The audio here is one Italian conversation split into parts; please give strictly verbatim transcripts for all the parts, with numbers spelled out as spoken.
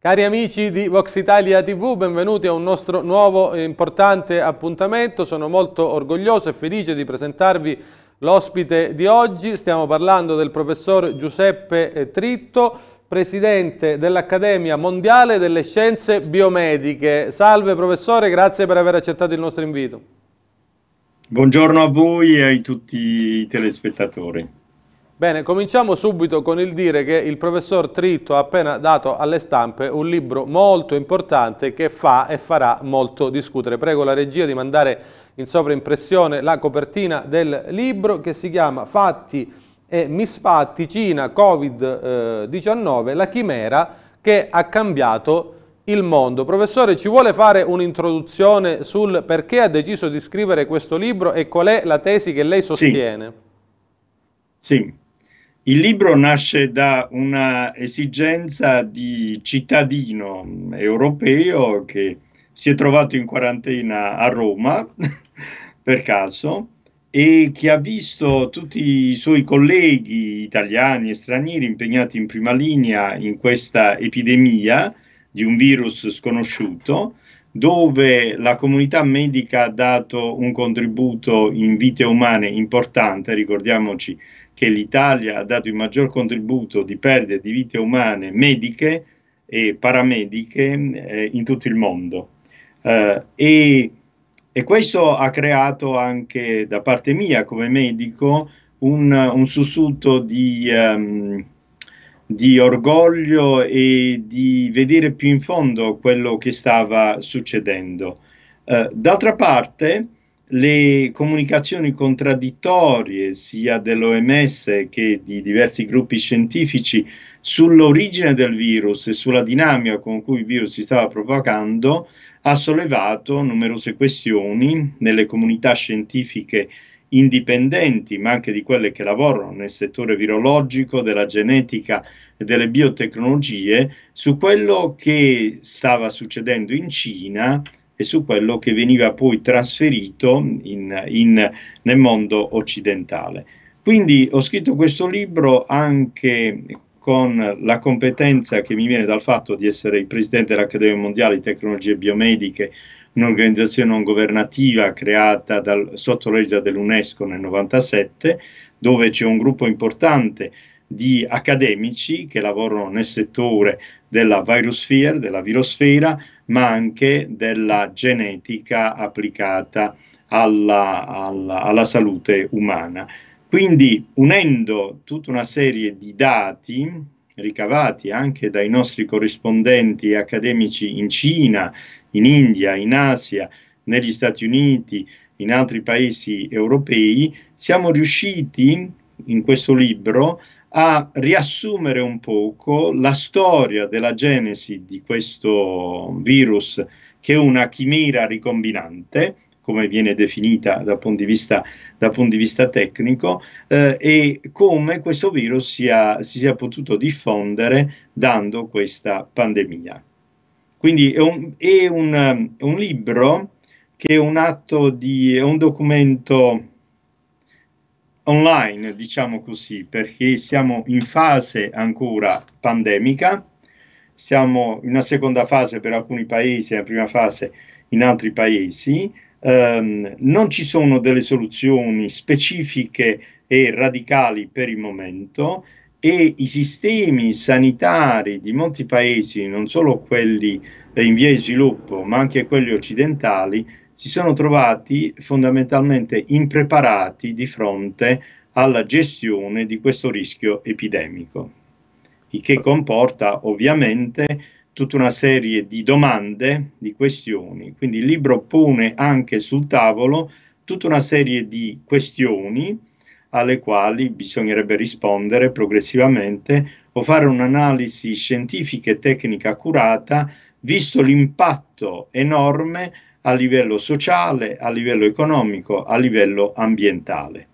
Cari amici di Vox Italia tivù, benvenuti a un nostro nuovo e importante appuntamento. Sono molto orgoglioso e felice di presentarvi l'ospite di oggi. Stiamo parlando del professor Giuseppe Tritto, presidente dell'Accademia Mondiale delle Scienze Biomediche. Salve professore, grazie per aver accettato il nostro invito. Buongiorno a voi e a tutti i telespettatori. Bene, cominciamo subito con il dire che il professor Tritto ha appena dato alle stampe un libro molto importante che fa e farà molto discutere. Prego la regia di mandare in sovraimpressione la copertina del libro, che si chiama Fatti e Misfatti, Cina, Covid diciannove, la chimera che ha cambiato il mondo. Professore, ci vuole fare un'introduzione sul perché ha deciso di scrivere questo libro e qual è la tesi che lei sostiene? Sì. sì. Il libro nasce da una esigenza di cittadino europeo che si è trovato in quarantena a Roma, per caso, e che ha visto tutti i suoi colleghi italiani e stranieri impegnati in prima linea in questa epidemia di un virus sconosciuto, dove la comunità medica ha dato un contributo in vite umane importante. Ricordiamoci che l'Italia ha dato il maggior contributo di perdite di vite umane mediche e paramediche eh, in tutto il mondo. Eh, e, e questo ha creato anche da parte mia come medico un, un sussulto di, um, di orgoglio e di vedere più in fondo quello che stava succedendo. Eh, d'altra parte, le comunicazioni contraddittorie sia dell'O M S che di diversi gruppi scientifici sull'origine del virus e sulla dinamica con cui il virus si stava propagando ha sollevato numerose questioni nelle comunità scientifiche indipendenti, ma anche di quelle che lavorano nel settore virologico, della genetica e delle biotecnologie, su quello che stava succedendo in Cina e su quello che veniva poi trasferito in, in, nel mondo occidentale. Quindi ho scritto questo libro anche con la competenza che mi viene dal fatto di essere il presidente dell'Accademia Mondiale di Tecnologie Biomediche, un'organizzazione non governativa creata dal, sotto l'egida dell'UNESCO nel novantasette, dove c'è un gruppo importante di accademici che lavorano nel settore della virusphere, della virosfera, ma anche della genetica applicata alla, alla, alla salute umana. Quindi, unendo tutta una serie di dati ricavati anche dai nostri corrispondenti accademici in Cina, in India, in Asia, negli Stati Uniti, in altri paesi europei, siamo riusciti in questo libro a riassumere un poco la storia della genesi di questo virus, che è una chimera ricombinante, come viene definita dal punto di vista, dal punto di vista tecnico, eh, e come questo virus sia, si sia potuto diffondere dando questa pandemia. Quindi è un, è un, un libro che è un atto di, è un documento online, diciamo così, perché siamo in fase ancora pandemica, siamo in una seconda fase per alcuni paesi e in prima fase in altri paesi, ehm, non ci sono delle soluzioni specifiche e radicali per il momento e i sistemi sanitari di molti paesi, non solo quelli in via di sviluppo ma anche quelli occidentali, si sono trovati fondamentalmente impreparati di fronte alla gestione di questo rischio epidemico, il che comporta ovviamente tutta una serie di domande, di questioni. Quindi il libro pone anche sul tavolo tutta una serie di questioni alle quali bisognerebbe rispondere progressivamente o fare un'analisi scientifica e tecnica accurata, visto l'impatto enorme a livello sociale, a livello economico, a livello ambientale.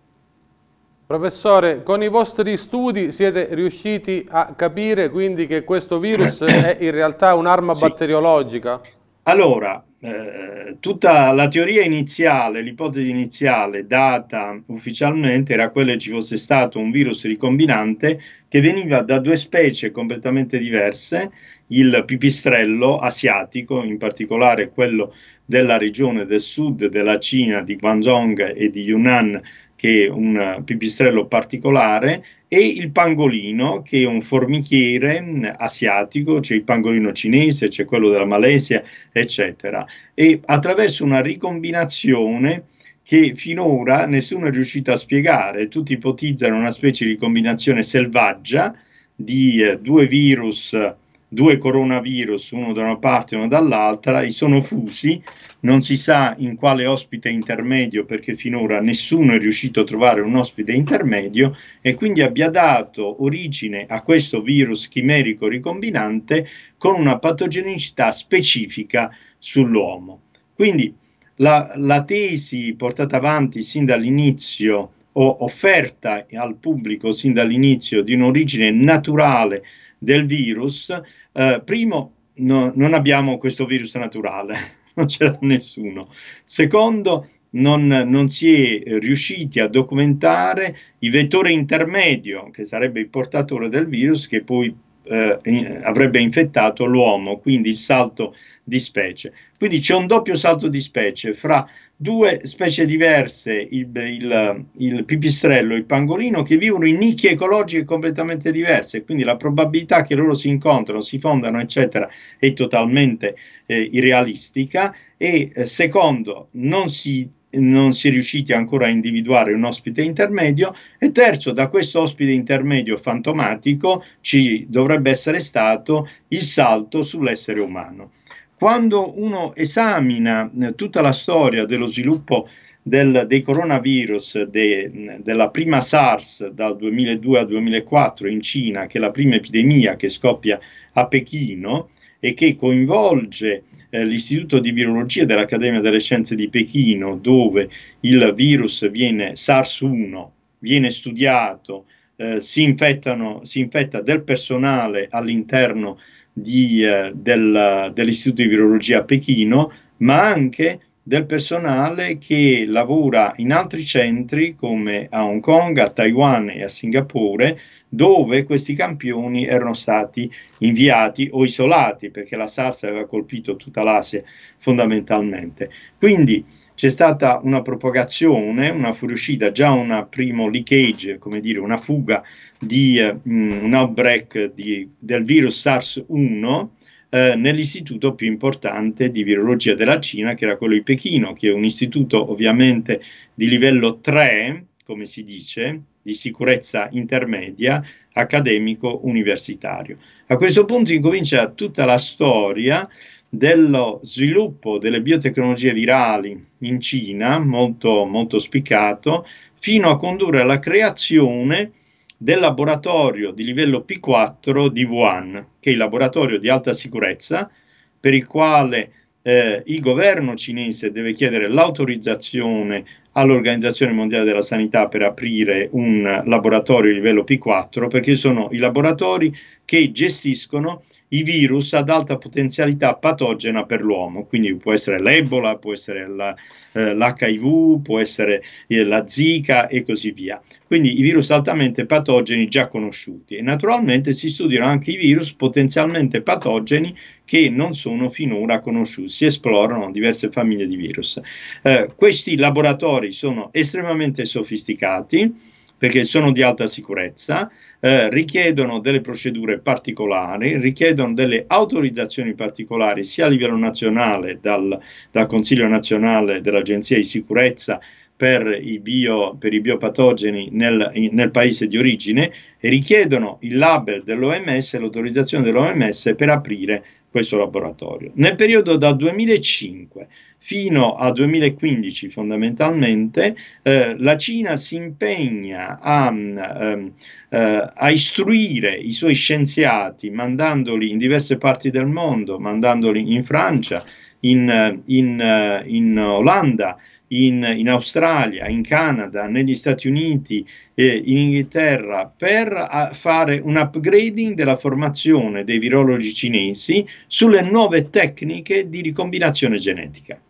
Professore, con i vostri studi siete riusciti a capire quindi che questo virus è in realtà un'arma sì. batteriologica? Allora, eh, tutta la teoria iniziale, l'ipotesi iniziale data ufficialmente era quella che ci fosse stato un virus ricombinante che veniva da due specie completamente diverse, il pipistrello asiatico, in particolare quello della regione del sud della Cina, di Guangdong e di Yunnan, che è un pipistrello particolare, e il pangolino, che è un formichiere asiatico, c'è il pangolino cinese, c'è quello della Malesia, eccetera. E attraverso una ricombinazione che finora nessuno è riuscito a spiegare, tutti ipotizzano una specie di ricombinazione selvaggia di eh, due virus, due coronavirus, uno da una parte e uno dall'altra, e sono fusi, non si sa in quale ospite intermedio, perché finora nessuno è riuscito a trovare un ospite intermedio, e quindi abbia dato origine a questo virus chimerico ricombinante con una patogenicità specifica sull'uomo. Quindi la, la tesi portata avanti sin dall'inizio, o offerta al pubblico sin dall'inizio, di un'origine naturale del virus, eh, primo, no, non abbiamo questo virus naturale, non c'era nessuno. Secondo, non, non si è riusciti a documentare il vettore intermedio, che sarebbe il portatore del virus, che poi eh, in, avrebbe infettato l'uomo, quindi il salto di specie. Quindi c'è un doppio salto di specie fra due specie diverse, il, il, il pipistrello e il pangolino, che vivono in nicchie ecologiche completamente diverse, quindi la probabilità che loro si incontrano, si fondano, eccetera, è totalmente eh, irrealistica. E eh, secondo, non si, non si è riusciti ancora a individuare un ospite intermedio, e terzo, da questo ospite intermedio fantomatico ci dovrebbe essere stato il salto sull'essere umano. Quando uno esamina tutta la storia dello sviluppo del, dei coronavirus, de, della prima SARS dal duemiladue al duemilaquattro in Cina, che è la prima epidemia che scoppia a Pechino e che coinvolge eh, l'Istituto di Virologia dell'Accademia delle Scienze di Pechino, dove il virus viene SARS uno, viene studiato, eh, si, infettano, si infetta del personale all'interno Eh, del, dell'Istituto di Virologia a Pechino, ma anche del personale che lavora in altri centri come a Hong Kong, a Taiwan e a Singapore, dove questi campioni erano stati inviati o isolati, perché la SARS aveva colpito tutta l'Asia fondamentalmente. Quindi c'è stata una propagazione, una fuoriuscita, già una primo leakage, come dire, una fuga di eh, un outbreak di, del virus SARS uno eh, nell'istituto più importante di virologia della Cina, che era quello di Pechino, che è un istituto ovviamente di livello tre, come si dice, di sicurezza intermedia, accademico universitario. A questo punto incomincia tutta la storia dello sviluppo delle biotecnologie virali in Cina, molto, molto spiccato, fino a condurre alla creazione del laboratorio di livello P quattro di Wuhan, che è il laboratorio di alta sicurezza, per il quale eh, il governo cinese deve chiedere l'autorizzazione all'Organizzazione Mondiale della Sanità per aprire un laboratorio di livello P quattro, perché sono i laboratori che gestiscono i virus ad alta potenzialità patogena per l'uomo, quindi può essere l'Ebola, può essere l'H I V, eh, può essere eh, la Zika e così via. Quindi i virus altamente patogeni già conosciuti, e naturalmente si studiano anche i virus potenzialmente patogeni che non sono finora conosciuti, si esplorano diverse famiglie di virus. Eh, questi laboratori sono estremamente sofisticati, perché sono di alta sicurezza, eh, richiedono delle procedure particolari, richiedono delle autorizzazioni particolari sia a livello nazionale, dal, dal Consiglio nazionale dell'Agenzia di Sicurezza per i, bio, per i biopatogeni nel, in, nel paese di origine, e richiedono il label dell'O M S, l'autorizzazione dell'O M S per aprire questo laboratorio. Nel periodo da duemilacinque fino a duemilaquindici fondamentalmente eh, la Cina si impegna a, um, eh, a istruire i suoi scienziati, mandandoli in diverse parti del mondo, mandandoli in Francia, in, in, in Olanda, in, in Australia, in Canada, negli Stati Uniti, eh, in Inghilterra, per fare un upgrading della formazione dei virologi cinesi sulle nuove tecniche di ricombinazione genetica.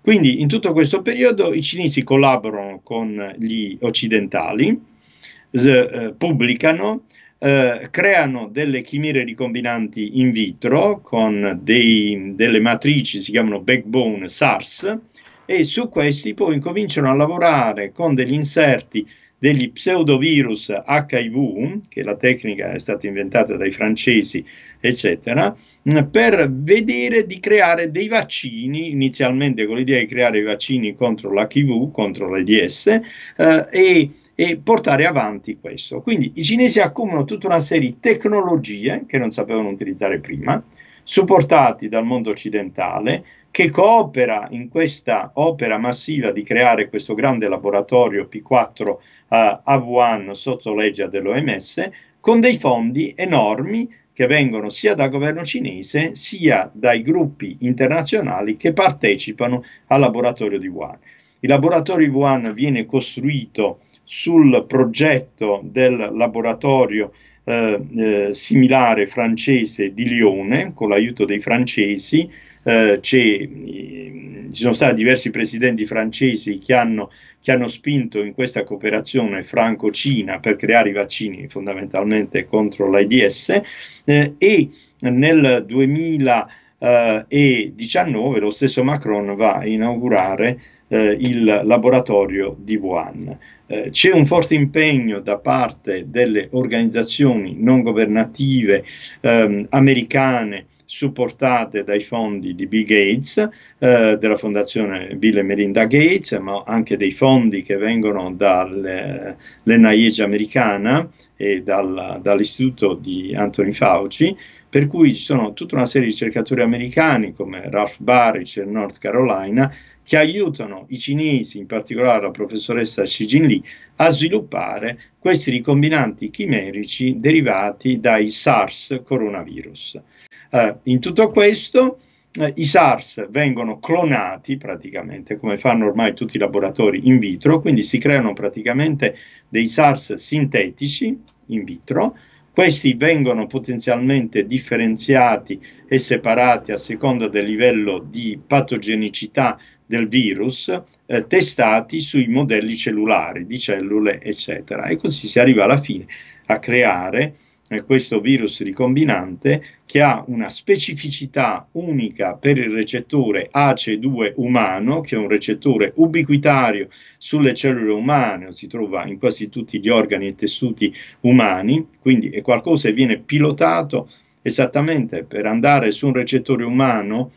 Quindi in tutto questo periodo i cinesi collaborano con gli occidentali, eh, pubblicano, Eh, creano delle chimere ricombinanti in vitro con dei, delle matrici, si chiamano backbone SARS, e su questi poi cominciano a lavorare con degli inserti degli pseudovirus acca i vu, che la tecnica è stata inventata dai francesi, eccetera, per vedere di creare dei vaccini, inizialmente con l'idea di creare i vaccini contro l'acca i vu, contro l'AIDS, eh, e e portare avanti questo. Quindi i cinesi accumulano tutta una serie di tecnologie che non sapevano utilizzare prima, supportati dal mondo occidentale, che coopera in questa opera massiva di creare questo grande laboratorio P quattro uh, a Wuhan sotto legge dell'O M S, con dei fondi enormi che vengono sia dal governo cinese sia dai gruppi internazionali che partecipano al laboratorio di Wuhan. Il laboratorio di Wuhan viene costruito sul progetto del laboratorio eh, eh, similare francese di Lione, con l'aiuto dei francesi. Eh, ci sono stati diversi presidenti francesi che hanno, che hanno spinto in questa cooperazione franco-cina per creare i vaccini fondamentalmente contro l'AIDS, eh, e nel duemiladiciannove lo stesso Macron va a inaugurare eh, il laboratorio di Wuhan. Eh, c'è un forte impegno da parte delle organizzazioni non governative ehm, americane supportate dai fondi di Bill Gates, eh, della fondazione Bill e Melinda Gates, ma anche dei fondi che vengono dall'N I H americana e dal, dall'istituto di Anthony Fauci, per cui ci sono tutta una serie di ricercatori americani come Ralph Barrich in North Carolina che aiutano i cinesi, in particolare la professoressa Xi Jinli, a sviluppare questi ricombinanti chimerici derivati dai SARS coronavirus. Eh, in tutto questo eh, i SARS vengono clonati praticamente, come fanno ormai tutti i laboratori in vitro, quindi si creano praticamente dei SARS sintetici in vitro. Questi vengono potenzialmente differenziati e separati a seconda del livello di patogenicità del virus, eh, testati sui modelli cellulari di cellule, eccetera, e così si arriva alla fine a creare eh, questo virus ricombinante che ha una specificità unica per il recettore A C E due umano, che è un recettore ubiquitario sulle cellule umane, si trova in quasi tutti gli organi e tessuti umani, quindi è qualcosa che viene pilotato esattamente per andare su un recettore umano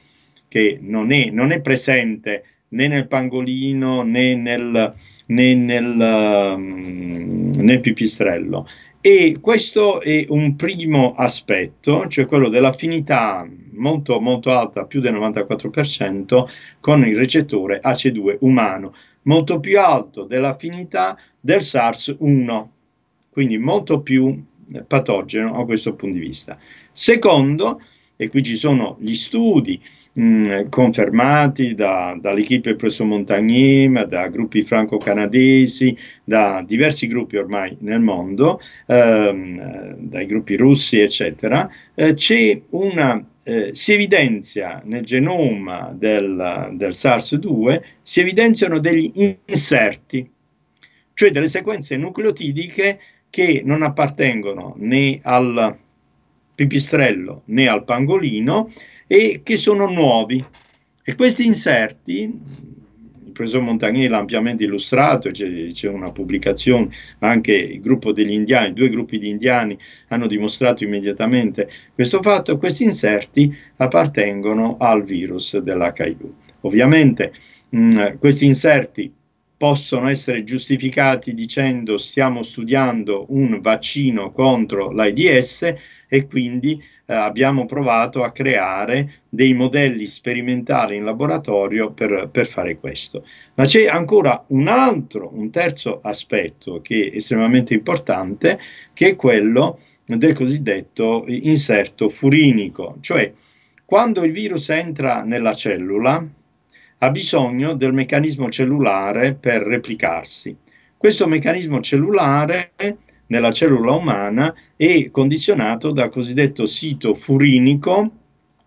che non è, non è presente né nel pangolino né nel, né nel, um, nel pipistrello. E questo è un primo aspetto, cioè quello dell'affinità molto, molto alta, più del novantaquattro per cento, con il recettore A C E due umano, molto più alto dell'affinità del SARS uno, quindi molto più patogeno a questo punto di vista. Secondo, e qui ci sono gli studi mh, confermati da, dall'equipe del professor Montagnier, ma da gruppi franco-canadesi, da diversi gruppi ormai nel mondo, ehm, dai gruppi russi, eccetera, eh, c'è una, eh, si evidenzia nel genoma del, del SARS due, si evidenziano degli inserti, cioè delle sequenze nucleotidiche che non appartengono né al pipistrello né al pangolino e che sono nuovi, e questi inserti il professor Montagnier l'ha ampiamente illustrato, c'è una pubblicazione, anche il gruppo degli indiani, due gruppi di indiani hanno dimostrato immediatamente questo fatto. Questi inserti appartengono al virus dell'acca i vu. Ovviamente mh, questi inserti possono essere giustificati dicendo stiamo studiando un vaccino contro l'AIDS e quindi eh, abbiamo provato a creare dei modelli sperimentali in laboratorio per, per fare questo. Ma c'è ancora un altro, un terzo aspetto che è estremamente importante, che è quello del cosiddetto inserto furinico, cioè quando il virus entra nella cellula ha bisogno del meccanismo cellulare per replicarsi. Questo meccanismo cellulare nella cellula umana è condizionato dal cosiddetto sito furinico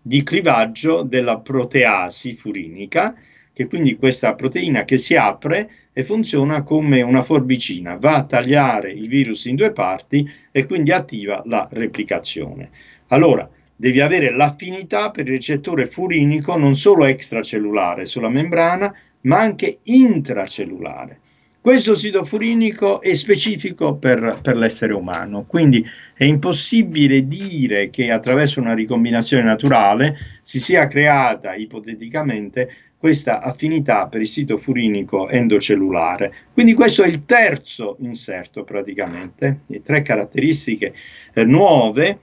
di clivaggio della proteasi furinica, che quindi questa proteina che si apre e funziona come una forbicina, va a tagliare il virus in due parti e quindi attiva la replicazione. Allora, devi avere l'affinità per il recettore furinico non solo extracellulare sulla membrana, ma anche intracellulare. Questo sito furinico è specifico per, per l'essere umano, quindi è impossibile dire che attraverso una ricombinazione naturale si sia creata ipoteticamente questa affinità per il sito furinico endocellulare. Quindi questo è il terzo inserto praticamente, le tre caratteristiche eh, nuove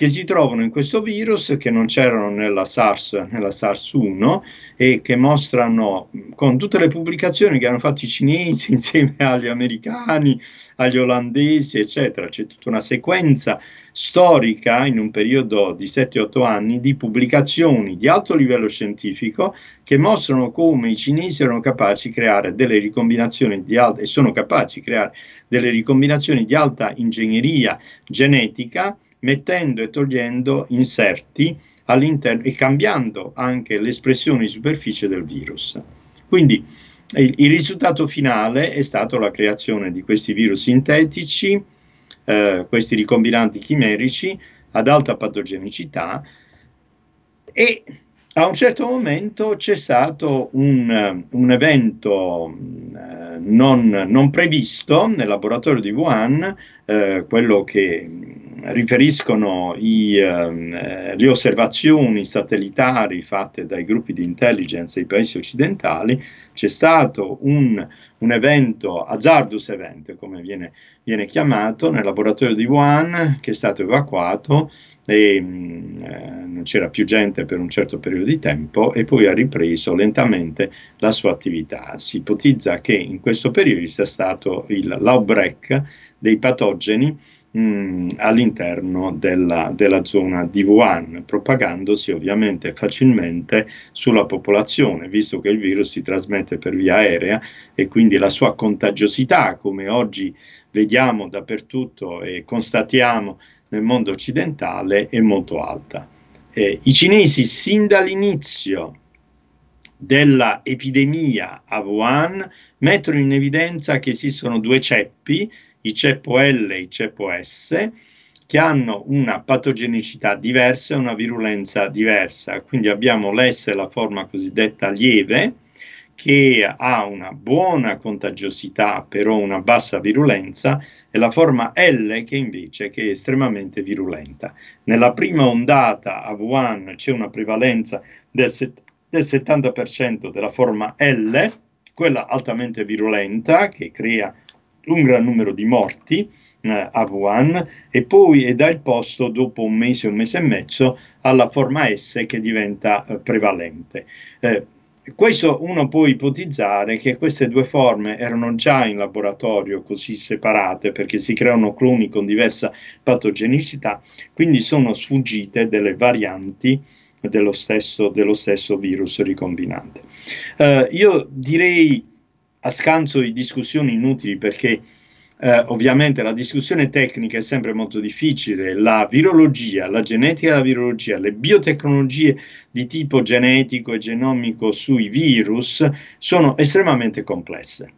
che si trovano in questo virus, che non c'erano nella SARS, nella SARS uno, e che mostrano, con tutte le pubblicazioni che hanno fatto i cinesi insieme agli americani, agli olandesi, eccetera, c'è tutta una sequenza storica in un periodo di sette otto anni di pubblicazioni di alto livello scientifico che mostrano come i cinesi erano capaci di creare delle ricombinazioni di alta, e sono capaci di creare delle ricombinazioni di alta ingegneria genetica, mettendo e togliendo inserti all'interno e cambiando anche l'espressione di superficie del virus. Quindi il, il risultato finale è stato la creazione di questi virus sintetici, eh, questi ricombinanti chimerici ad alta patogenicità, e a un certo momento c'è stato un, un evento eh, non, non previsto nel laboratorio di Wuhan, eh, quello che riferiscono i, eh, le osservazioni satellitari fatte dai gruppi di intelligence dei paesi occidentali. C'è stato un, un evento, hazardous event come viene, viene chiamato, nel laboratorio di Wuhan, che è stato evacuato e eh, non c'era più gente per un certo periodo di tempo, e poi ha ripreso lentamente la sua attività. Si ipotizza che in questo periodo sia stato l'outbreak dei patogeni all'interno della, della zona di Wuhan, propagandosi ovviamente facilmente sulla popolazione, visto che il virus si trasmette per via aerea e quindi la sua contagiosità, come oggi vediamo dappertutto e constatiamo nel mondo occidentale, è molto alta. Eh, i cinesi sin dall'inizio dell'epidemia a Wuhan mettono in evidenza che esistono due ceppi, il ceppo L e il ceppo S, che hanno una patogenicità diversa e una virulenza diversa. Quindi abbiamo l'S, la forma cosiddetta lieve, che ha una buona contagiosità però una bassa virulenza, e la forma L che invece che è estremamente virulenta. Nella prima ondata a Wuhan c'è una prevalenza del, del settanta per cento della forma L, quella altamente virulenta, che crea un gran numero di morti eh, a Wuhan, e poi è dà il posto dopo un mese, un mese e mezzo alla forma S, che diventa eh, prevalente. Eh, questo uno può ipotizzare che queste due forme erano già in laboratorio così separate, perché si creano cloni con diversa patogenicità, quindi sono sfuggite delle varianti dello stesso, dello stesso virus ricombinante. Eh, io direi, a scanso di discussioni inutili, perché eh, ovviamente la discussione tecnica è sempre molto difficile, la virologia, la genetica della virologia, le biotecnologie di tipo genetico e genomico sui virus sono estremamente complesse.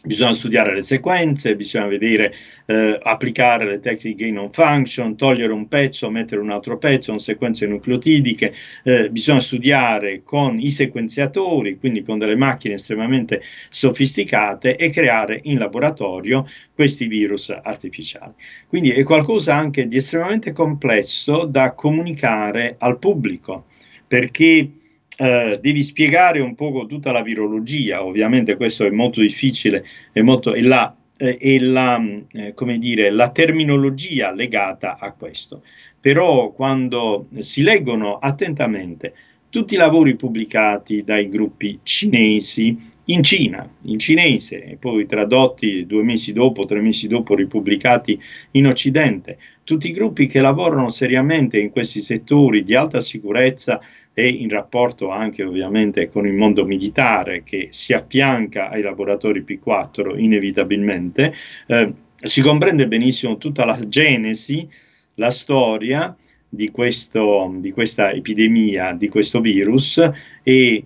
Bisogna studiare le sequenze, bisogna vedere, eh, applicare le tecniche gain on function, togliere un pezzo, mettere un altro pezzo, sono sequenze nucleotidiche, eh, bisogna studiare con i sequenziatori, quindi con delle macchine estremamente sofisticate, e creare in laboratorio questi virus artificiali. Quindi è qualcosa anche di estremamente complesso da comunicare al pubblico, perché Uh, devi spiegare un poco tutta la virologia. Ovviamente questo è molto difficile, è molto, è la, eh, è la, eh, come dire, la terminologia legata a questo. Però quando si leggono attentamente tutti i lavori pubblicati dai gruppi cinesi in Cina, in cinese, e poi tradotti due mesi dopo, tre mesi dopo, ripubblicati in Occidente, tutti i gruppi che lavorano seriamente in questi settori di alta sicurezza e in rapporto anche ovviamente con il mondo militare che si affianca ai laboratori P quattro inevitabilmente, eh, si comprende benissimo tutta la genesi, la storia di, questo, di questa epidemia, di questo virus e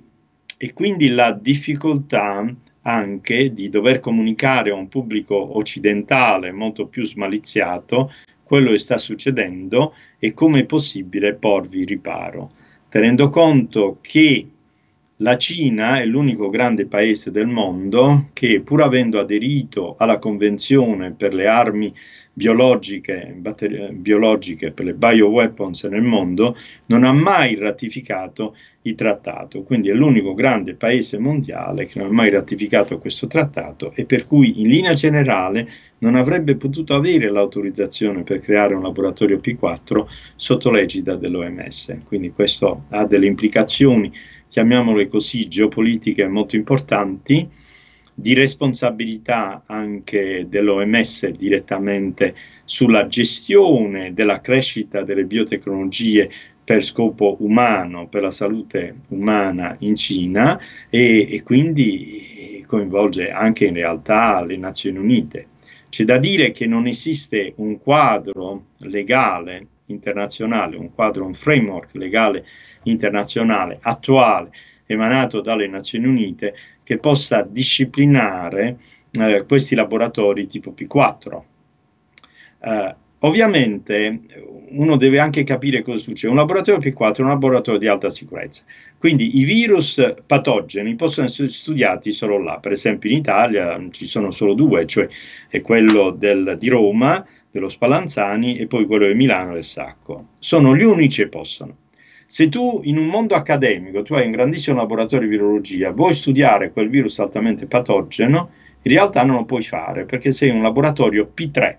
E quindi la difficoltà anche di dover comunicare a un pubblico occidentale molto più smaliziato quello che sta succedendo e come è possibile porvi riparo, tenendo conto che la Cina è l'unico grande paese del mondo che, pur avendo aderito alla Convenzione per le armi biologiche, biologiche per le bioweapons nel mondo, non ha mai ratificato il trattato, quindi è l'unico grande paese mondiale che non ha mai ratificato questo trattato e per cui in linea generale non avrebbe potuto avere l'autorizzazione per creare un laboratorio P quattro sotto l'egida dell'O M S, quindi questo ha delle implicazioni, chiamiamole così, geopolitiche molto importanti, di responsabilità anche dell'O M S direttamente sulla gestione della crescita delle biotecnologie per scopo umano, per la salute umana in Cina e, e quindi coinvolge anche in realtà le Nazioni Unite. C'è da dire che non esiste un quadro legale internazionale, un quadro, un framework legale internazionale attuale emanato dalle Nazioni Unite che possa disciplinare eh, questi laboratori tipo P quattro. Eh, ovviamente uno deve anche capire cosa succede. Un laboratorio P quattro è un laboratorio di alta sicurezza, quindi i virus patogeni possono essere studiati solo là. Per esempio in Italia ci sono solo due, cioè è quello del, di Roma, dello Spallanzani, e poi quello di Milano del Sacco. Sono gli unici che possono. Se tu in un mondo accademico, tu hai un grandissimo laboratorio di virologia, vuoi studiare quel virus altamente patogeno, in realtà non lo puoi fare perché sei un laboratorio P tre,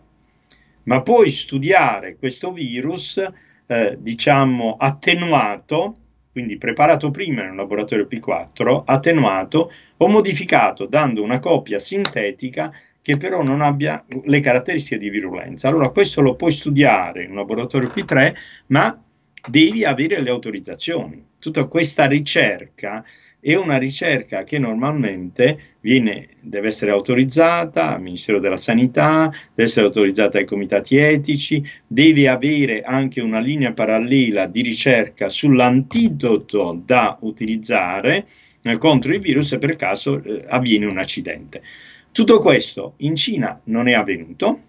ma puoi studiare questo virus, eh, diciamo, attenuato, quindi preparato prima in un laboratorio P quattro, attenuato o modificato dando una copia sintetica che però non abbia le caratteristiche di virulenza. Allora questo lo puoi studiare in un laboratorio P tre, ma devi avere le autorizzazioni. Tutta questa ricerca è una ricerca che normalmente viene, deve essere autorizzata al Ministero della Sanità, deve essere autorizzata ai comitati etici, deve avere anche una linea parallela di ricerca sull'antidoto da utilizzare eh, contro il virus se per caso eh, avviene un accidente. Tutto questo in Cina non è avvenuto.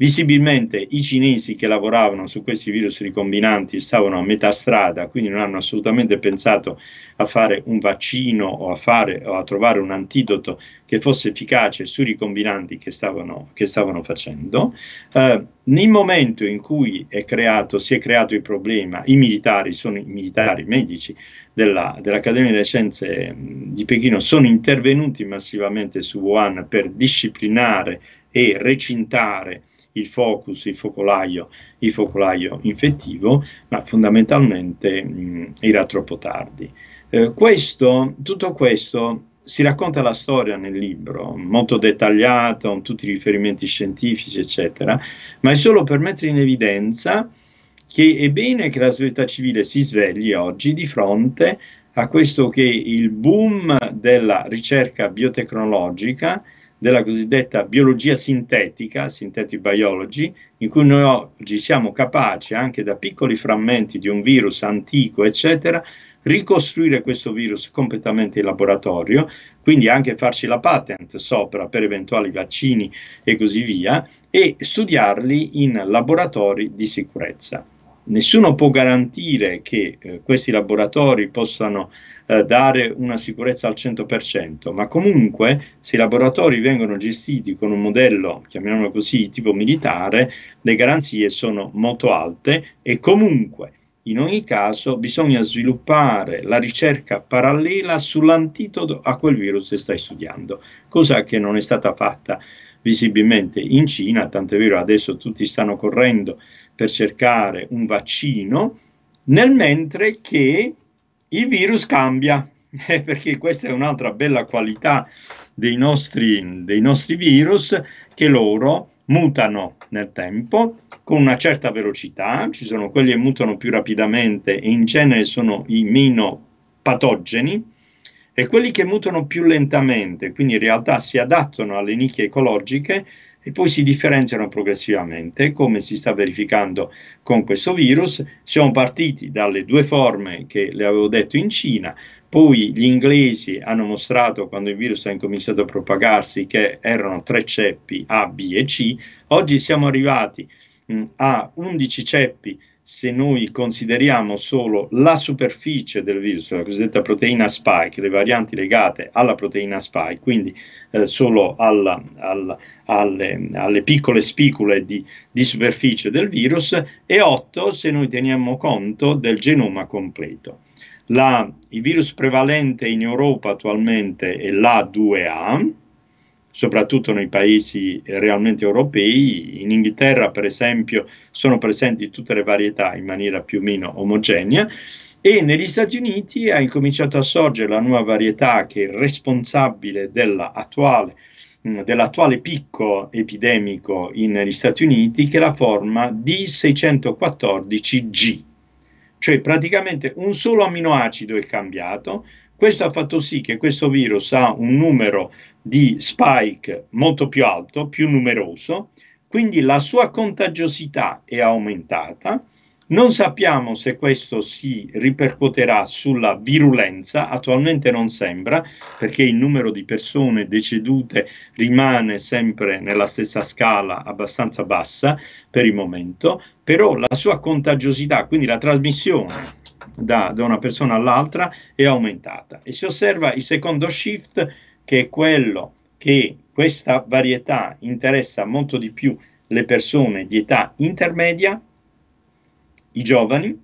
Visibilmente i cinesi che lavoravano su questi virus ricombinanti stavano a metà strada, quindi non hanno assolutamente pensato a fare un vaccino o a, fare, o a trovare un antidoto che fosse efficace sui ricombinanti che stavano, che stavano facendo. Eh, nel momento in cui è creato, si è creato il problema, i militari, sono i militari medici della, dell'Accademia delle Scienze di Pechino, sono intervenuti massivamente su Wuhan per disciplinare e recintare il focus, il focolaio, il focolaio infettivo, ma fondamentalmente mh, era troppo tardi. Eh, questo, tutto questo si racconta la storia nel libro, molto dettagliata, con tutti i riferimenti scientifici, eccetera, ma è solo per mettere in evidenza che è bene che la società civile si svegli oggi di fronte a questo che il boom della ricerca biotecnologica, della cosiddetta biologia sintetica, synthetic biology, in cui noi oggi siamo capaci anche da piccoli frammenti di un virus antico, eccetera, ricostruire questo virus completamente in laboratorio, quindi anche farci la patent sopra per eventuali vaccini e così via, e studiarli in laboratori di sicurezza. Nessuno può garantire che eh, questi laboratori possano eh, dare una sicurezza al cento per cento, ma comunque se i laboratori vengono gestiti con un modello, chiamiamolo così, tipo militare, le garanzie sono molto alte e comunque in ogni caso bisogna sviluppare la ricerca parallela sull'antidoto a quel virus che stai studiando, cosa che non è stata fatta visibilmente in Cina, tant'è vero adesso tutti stanno correndo per cercare un vaccino, nel mentre che Il virus cambia, eh, perché questa è un'altra bella qualità dei nostri, dei nostri virus, che loro mutano nel tempo con una certa velocità. Ci sono quelli che mutano più rapidamente e in genere sono i meno patogeni, e quelli che mutano più lentamente, quindi in realtà si adattano alle nicchie ecologiche e poi si differenziano progressivamente, come si sta verificando con questo virus. Siamo partiti dalle due forme che le avevo detto in Cina, poi gli inglesi hanno mostrato, quando il virus ha incominciato a propagarsi, che erano tre ceppi A, B e C. Oggi siamo arrivati mh, a undici ceppi, se noi consideriamo solo la superficie del virus, la cosiddetta proteina spike, le varianti legate alla proteina spike, quindi eh, solo alla, alla, alle, alle piccole spicule di, di superficie del virus, e otto se noi teniamo conto del genoma completo. La, il virus prevalente in Europa attualmente è l'A due A, soprattutto nei paesi realmente europei. In Inghilterra, per esempio, sono presenti tutte le varietà in maniera più o meno omogenea, e negli Stati Uniti ha incominciato a sorgere la nuova varietà che è responsabile dell'attuale dell'attuale picco epidemico in, negli Stati Uniti, che è la forma D seicentoquattordici G, cioè praticamente un solo aminoacido è cambiato. Questo ha fatto sì che questo virus ha un numero di spike molto più alto, più numeroso, quindi la sua contagiosità è aumentata. Non sappiamo se questo si ripercuoterà sulla virulenza, attualmente non sembra, perché il numero di persone decedute rimane sempre nella stessa scala abbastanza bassa per il momento, però la sua contagiosità, quindi la trasmissione da, da una persona all'altra, è aumentata, e si osserva il secondo shift, che è quello che questa varietà interessa molto di più le persone di età intermedia, i giovani,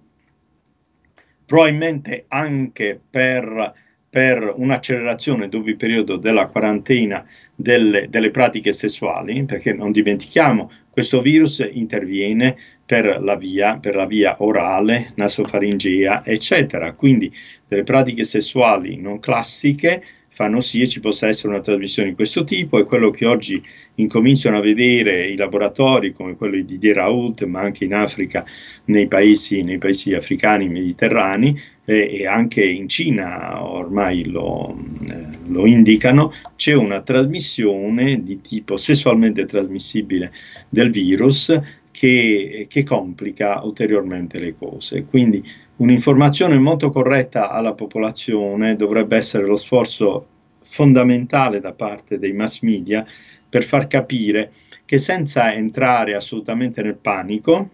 probabilmente anche per, per un'accelerazione dopo il periodo della quarantena delle, delle pratiche sessuali, perché non dimentichiamo, questo virus interviene per la via, per la via orale, nasofaringea, eccetera. Quindi delle pratiche sessuali non classiche fanno sì che ci possa essere una trasmissione di questo tipo, e quello che oggi incominciano a vedere i laboratori, come quello di Deraout, ma anche in Africa, nei paesi, nei paesi africani mediterranei, eh, e anche in Cina ormai lo, eh, lo indicano, c'è una trasmissione di tipo sessualmente trasmissibile del virus che, che complica ulteriormente le cose. Quindi un'informazione molto corretta alla popolazione dovrebbe essere lo sforzo fondamentale da parte dei mass media, per far capire che, senza entrare assolutamente nel panico,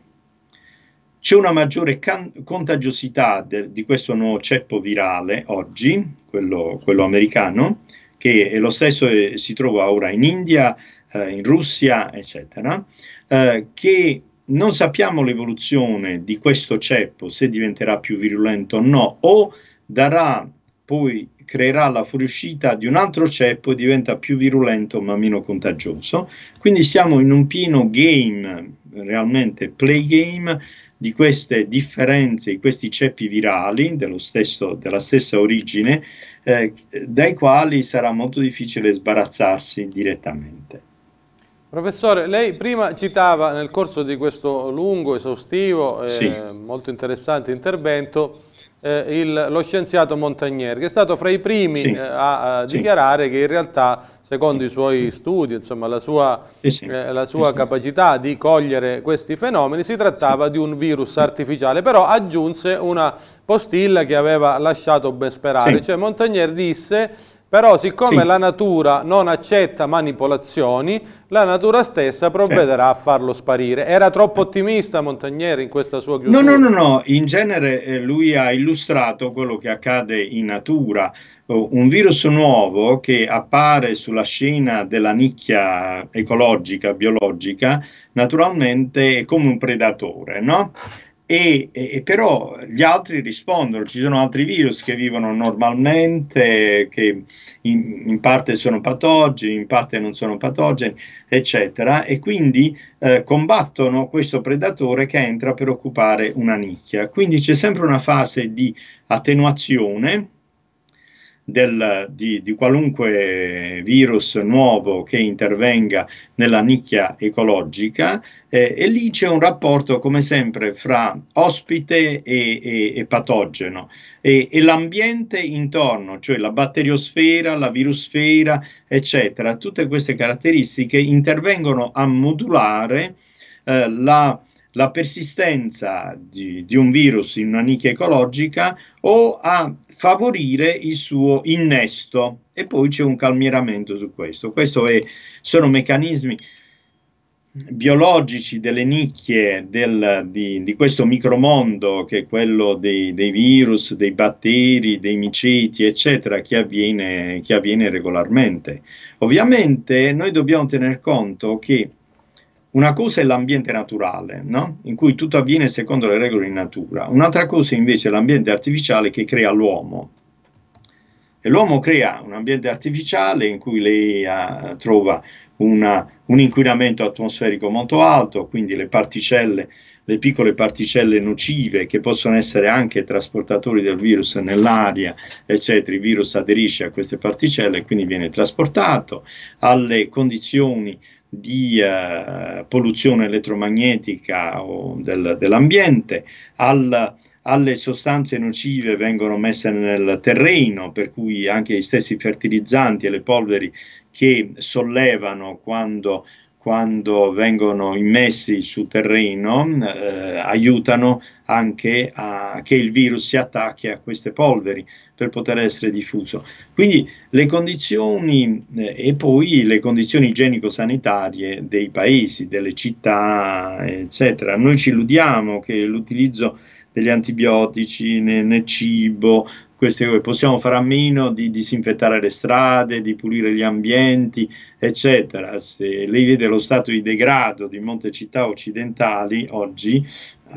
c'è una maggiore contagiosità de, di questo nuovo ceppo virale oggi, quello, quello americano, che è lo stesso che si trova ora in India, eh, in Russia, eccetera, eh, che non sappiamo l'evoluzione di questo ceppo, se diventerà più virulento o no, o darà, poi creerà la fuoriuscita di un altro ceppo e diventa più virulento ma meno contagioso. Quindi siamo in un pieno game, realmente play game, di queste differenze, di questi ceppi virali dello stesso, della stessa origine, eh, dai quali sarà molto difficile sbarazzarsi direttamente. Professore, lei prima citava, nel corso di questo lungo, esaustivo e sì. eh, molto interessante intervento, eh, il, lo scienziato Montagnier, che è stato fra i primi sì. eh, a, a sì. dichiarare che in realtà, secondo sì. i suoi sì. studi, insomma, la sua, sì. eh, la sua sì. capacità di cogliere questi fenomeni, si trattava sì. di un virus artificiale, però aggiunse una postilla che aveva lasciato ben sperare, sì. cioè Montagnier disse: però siccome sì. la natura non accetta manipolazioni, la natura stessa provvederà a farlo sparire. Era troppo ottimista Montagnier in questa sua chiusura? No, no, no, no. In genere eh, lui ha illustrato quello che accade in natura. Oh, un virus nuovo che appare sulla scena della nicchia ecologica, biologica, naturalmente è come un predatore, no? E, e però gli altri rispondono, ci sono altri virus che vivono normalmente, che in, in parte sono patogeni, in parte non sono patogeni, eccetera, e quindi eh, combattono questo predatore che entra per occupare una nicchia. Quindi c'è sempre una fase di attenuazione del, di, di qualunque virus nuovo che intervenga nella nicchia ecologica. Eh, e lì c'è un rapporto, come sempre, fra ospite e, e, e patogeno e, e l'ambiente intorno, cioè la batteriosfera, la virusfera, eccetera. Tutte queste caratteristiche intervengono a modulare eh, la, la persistenza di, di un virus in una nicchia ecologica o a favorire il suo innesto. E poi c'è un calmieramento su questo. Questo è, sono meccanismi biologici delle nicchie del, di, di questo micromondo che è quello dei, dei virus, dei batteri, dei miceti, eccetera, che avviene, che avviene regolarmente. Ovviamente noi dobbiamo tener conto che una cosa è l'ambiente naturale, no? In cui tutto avviene secondo le regole di natura, un'altra cosa invece è l'ambiente artificiale che crea l'uomo. E l'uomo crea un ambiente artificiale in cui lei uh, trova Una, un inquinamento atmosferico molto alto, quindi le particelle, le piccole particelle nocive che possono essere anche trasportatori del virus nell'aria, eccetera. Il virus aderisce a queste particelle e quindi viene trasportato, alle condizioni di eh, polluzione elettromagnetica o del, dell'ambiente, al alle sostanze nocive vengono messe nel terreno, per cui anche gli stessi fertilizzanti e le polveri che sollevano quando, quando vengono immessi sul terreno eh, aiutano anche a che il virus si attacchi a queste polveri per poter essere diffuso. Quindi le condizioni eh, e poi le condizioni igienico-sanitarie dei paesi, delle città, eccetera. Noi ci illudiamo che l'utilizzo degli antibiotici nel, nel cibo, queste, possiamo fare a meno di disinfettare le strade, di pulire gli ambienti, eccetera. Se lei vede lo stato di degrado di molte città occidentali oggi, eh,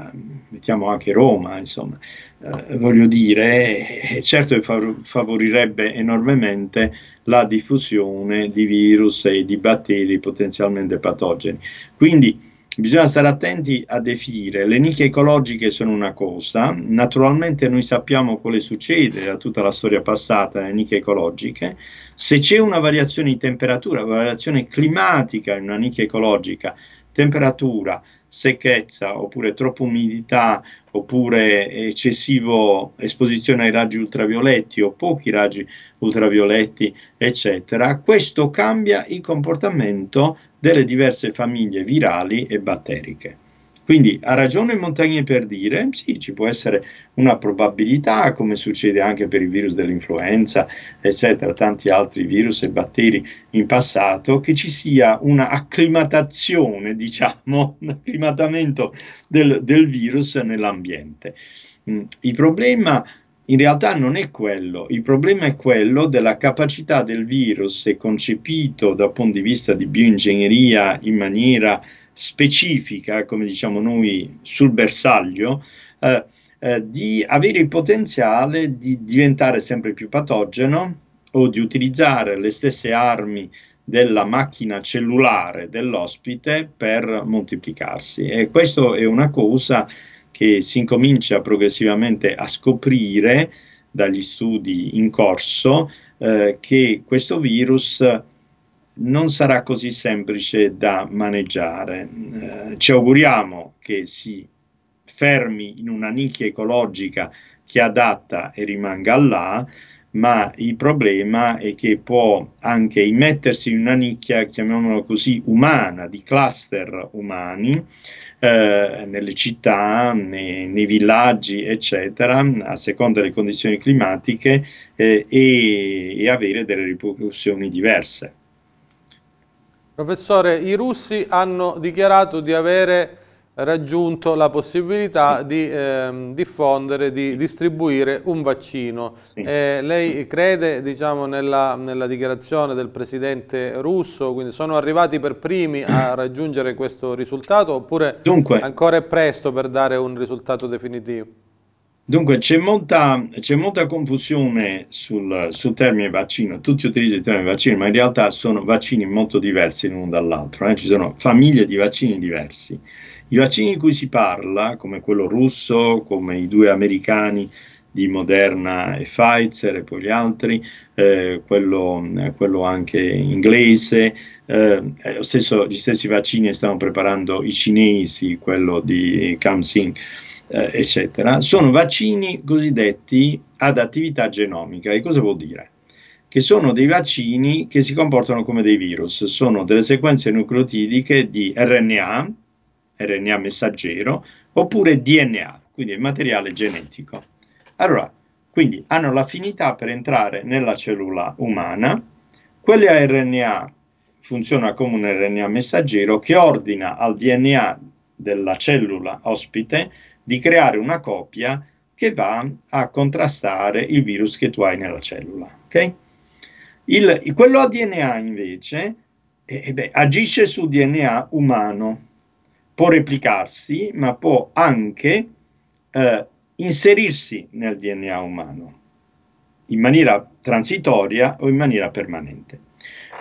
mettiamo anche Roma, insomma, eh, voglio dire, eh, certo favorirebbe enormemente la diffusione di virus e di batteri potenzialmente patogeni. Quindi bisogna stare attenti a definire, le nicchie ecologiche sono una cosa, naturalmente noi sappiamo quale succede da tutta la storia passata nelle nicchie ecologiche. Se c'è una variazione di temperatura, una variazione climatica in una nicchia ecologica, temperatura, secchezza oppure troppa umidità oppure eccessiva esposizione ai raggi ultravioletti o pochi raggi ultravioletti, eccetera, questo cambia il comportamento delle diverse famiglie virali e batteriche. Quindi ha ragione Montagnier per dire, sì, ci può essere una probabilità, come succede anche per il virus dell'influenza, eccetera, tanti altri virus e batteri in passato, che ci sia una acclimatazione, diciamo, un acclimatamento del, del virus nell'ambiente. Il problema in realtà non è quello, il problema è quello della capacità del virus, concepito dal punto di vista di bioingegneria in maniera specifica, come diciamo noi, sul bersaglio, eh, eh, di avere il potenziale di diventare sempre più patogeno o di utilizzare le stesse armi della macchina cellulare dell'ospite per moltiplicarsi. E questo è una cosa che si incomincia progressivamente a scoprire dagli studi in corso, eh, che questo virus non sarà così semplice da maneggiare. Eh, ci auguriamo che si fermi in una nicchia ecologica che adatta e rimanga là, ma il problema è che può anche immettersi in una nicchia, chiamiamola così, umana, di cluster umani, eh, nelle città, nei, nei villaggi, eccetera, a seconda delle condizioni climatiche, eh, e, e avere delle ripercussioni diverse. Professore, i russi hanno dichiarato di avere raggiunto la possibilità sì. di eh, diffondere, di distribuire un vaccino. Sì. Eh, lei crede, diciamo, nella, nella dichiarazione del presidente russo, quindi sono arrivati per primi a raggiungere questo risultato, oppure Dunque, ancora è presto per dare un risultato definitivo? Dunque c'è molta, c'è molta confusione sul, sul termine vaccino. Tutti utilizzano il termine vaccino, ma in realtà sono vaccini molto diversi l'uno dall'altro, eh? Ci sono famiglie di vaccini diversi. I vaccini di cui si parla, come quello russo, come i due americani di Moderna e Pfizer e poi gli altri, eh, quello, eh, quello anche inglese, eh, lo stesso, gli stessi vaccini stanno preparando i cinesi, quello di CanSino, eh, eccetera, sono vaccini cosiddetti ad attività genomica. E cosa vuol dire? Che sono dei vaccini che si comportano come dei virus, sono delle sequenze nucleotidiche di R N A, R N A messaggero, oppure D N A, quindi il materiale genetico. Allora, quindi hanno l'affinità per entrare nella cellula umana, quelli a R N A funziona come un R N A messaggero che ordina al D N A della cellula ospite di creare una copia che va a contrastare il virus che tu hai nella cellula. Okay? Il, quello a D N A invece eh, beh, agisce su D N A umano, può replicarsi, ma può anche eh, inserirsi nel D N A umano in maniera transitoria o in maniera permanente.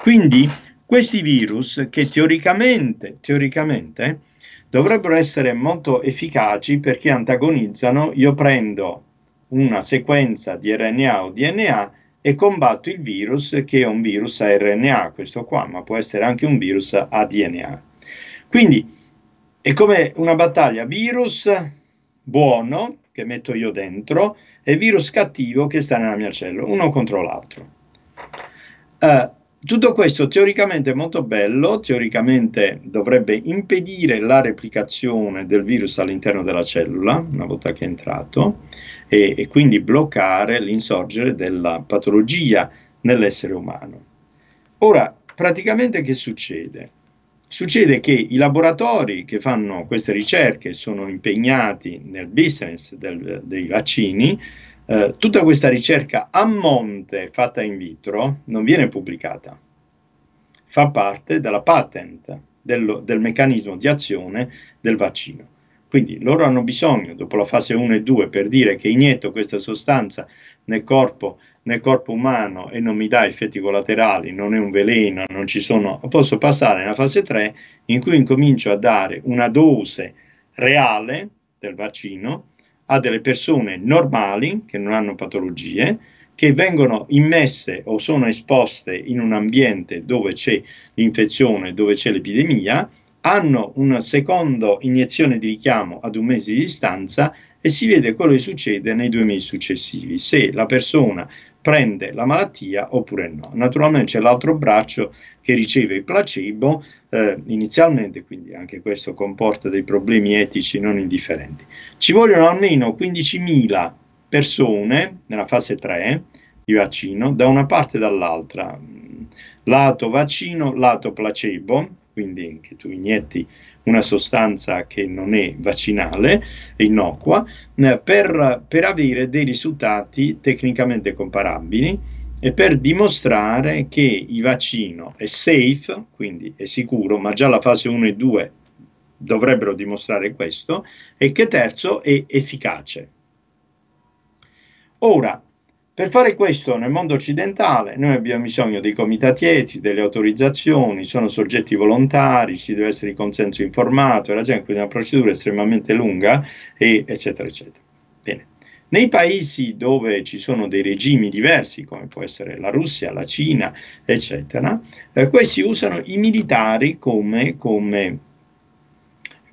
Quindi questi virus che teoricamente, teoricamente dovrebbero essere molto efficaci perché antagonizzano, io prendo una sequenza di R N A o D N A e combatto il virus che è un virus a R N A, questo qua, ma può essere anche un virus a D N A. Quindi è come una battaglia virus buono che metto io dentro e virus cattivo che sta nella mia cellula, uno contro l'altro. Uh, tutto questo teoricamente è molto bello, teoricamente dovrebbe impedire la replicazione del virus all'interno della cellula, una volta che è entrato, e, e quindi bloccare l'insorgere della patologia nell'essere umano. Ora, praticamente che succede? Succede che i laboratori che fanno queste ricerche sono impegnati nel business del, dei vaccini, eh, tutta questa ricerca a monte fatta in vitro non viene pubblicata, fa parte della patent, del, del meccanismo di azione del vaccino. Quindi loro hanno bisogno, dopo la fase uno e due, per dire che inietto questa sostanza nel corpo, nel corpo umano e non mi dà effetti collaterali, non è un veleno, non ci sono, posso passare nella fase tre in cui incomincio a dare una dose reale del vaccino a delle persone normali che non hanno patologie, che vengono immesse o sono esposte in un ambiente dove c'è l'infezione, dove c'è l'epidemia, hanno una seconda iniezione di richiamo ad un mese di distanza e si vede quello che succede nei due mesi successivi, se la persona prende la malattia oppure no. Naturalmente c'è l'altro braccio che riceve il placebo eh, inizialmente, quindi anche questo comporta dei problemi etici non indifferenti. Ci vogliono almeno quindicimila persone nella fase tre di vaccino, da una parte e dall'altra, lato vaccino, lato placebo, quindi che tu inietti una sostanza che non è vaccinale, è innocua, per, per avere dei risultati tecnicamente comparabili e per dimostrare che il vaccino è safe, quindi è sicuro, ma già la fase uno e due dovrebbero dimostrare questo, e che terzo è efficace. Ora, per fare questo nel mondo occidentale noi abbiamo bisogno dei comitati etici, delle autorizzazioni, sono soggetti volontari, ci deve essere il consenso informato, è una procedura estremamente lunga, e eccetera, eccetera. Bene. Nei paesi dove ci sono dei regimi diversi, come può essere la Russia, la Cina, eccetera, eh, questi usano i militari come... come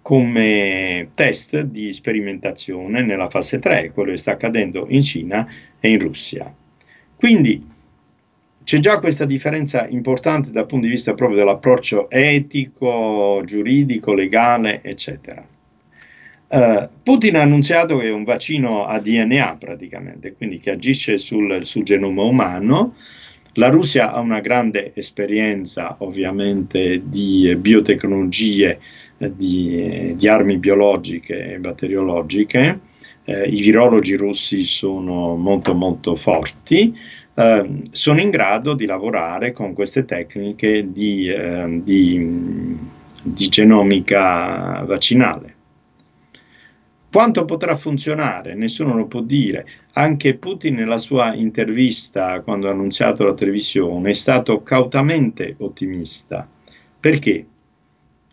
come test di sperimentazione nella fase tre, quello che sta accadendo in Cina e in Russia. Quindi c'è già questa differenza importante dal punto di vista proprio dell'approccio etico, giuridico, legale, eccetera. Uh, Putin ha annunciato che è un vaccino a D N A praticamente, quindi che agisce sul, sul genoma umano. La Russia ha una grande esperienza ovviamente di biotecnologie di, di armi biologiche e batteriologiche. Eh, i virologi russi sono molto molto forti, eh, sono in grado di lavorare con queste tecniche di, eh, di, di genomica vaccinale. Quanto potrà funzionare? Nessuno lo può dire. Anche Putin nella sua intervista, quando ha annunciato la televisione, è stato cautamente ottimista. Perché?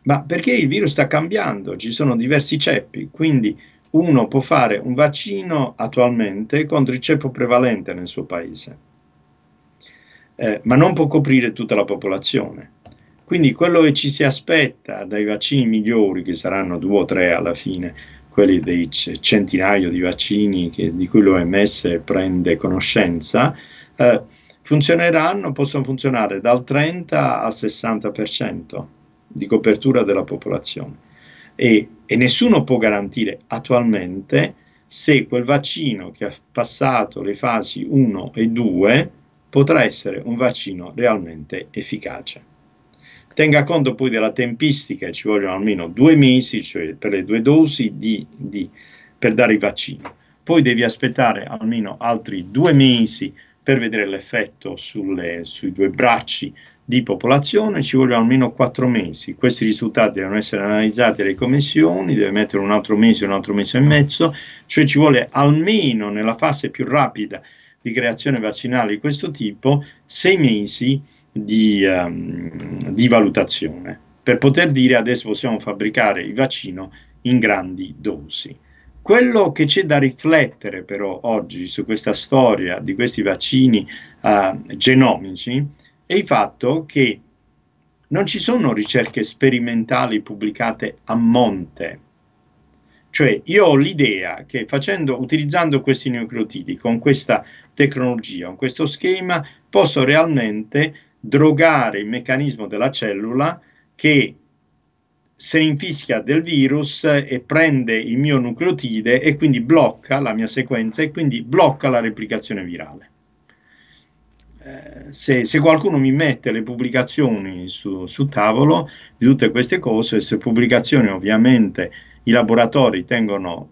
Ma perché il virus sta cambiando, ci sono diversi ceppi, quindi uno può fare un vaccino attualmente contro il ceppo prevalente nel suo paese, eh, ma non può coprire tutta la popolazione. Quindi quello che ci si aspetta dai vaccini migliori, che saranno due o tre alla fine, quelli dei centinaio di vaccini che, di cui l'O M S prende conoscenza, eh, funzioneranno, possono funzionare dal trenta al sessanta per cento di copertura della popolazione. E, e nessuno può garantire attualmente se quel vaccino che ha passato le fasi uno e due potrà essere un vaccino realmente efficace. Tenga conto poi della tempistica, ci vogliono almeno due mesi, cioè per le due dosi, di, di, per dare i vaccini. Poi devi aspettare almeno altri due mesi per vedere l'effetto sulle, sui due bracci di popolazione, ci vogliono almeno quattro mesi. Questi risultati devono essere analizzati dalle commissioni, deve mettere un altro mese, un altro mese e mezzo, cioè ci vuole almeno nella fase più rapida di creazione vaccinale di questo tipo, sei mesi Di, um, di valutazione per poter dire adesso possiamo fabbricare il vaccino in grandi dosi. Quello che c'è da riflettere però oggi su questa storia di questi vaccini uh, genomici è il fatto che non ci sono ricerche sperimentali pubblicate a monte. Cioè io ho l'idea che facendo, utilizzando questi nucleotidi con questa tecnologia, con questo schema, posso realmente drogare il meccanismo della cellula che se infischia del virus e prende il mio nucleotide e quindi blocca la mia sequenza e quindi blocca la replicazione virale. Eh, se, se qualcuno mi mette le pubblicazioni su, su tavolo di tutte queste cose, se pubblicazioni ovviamente i laboratori tengono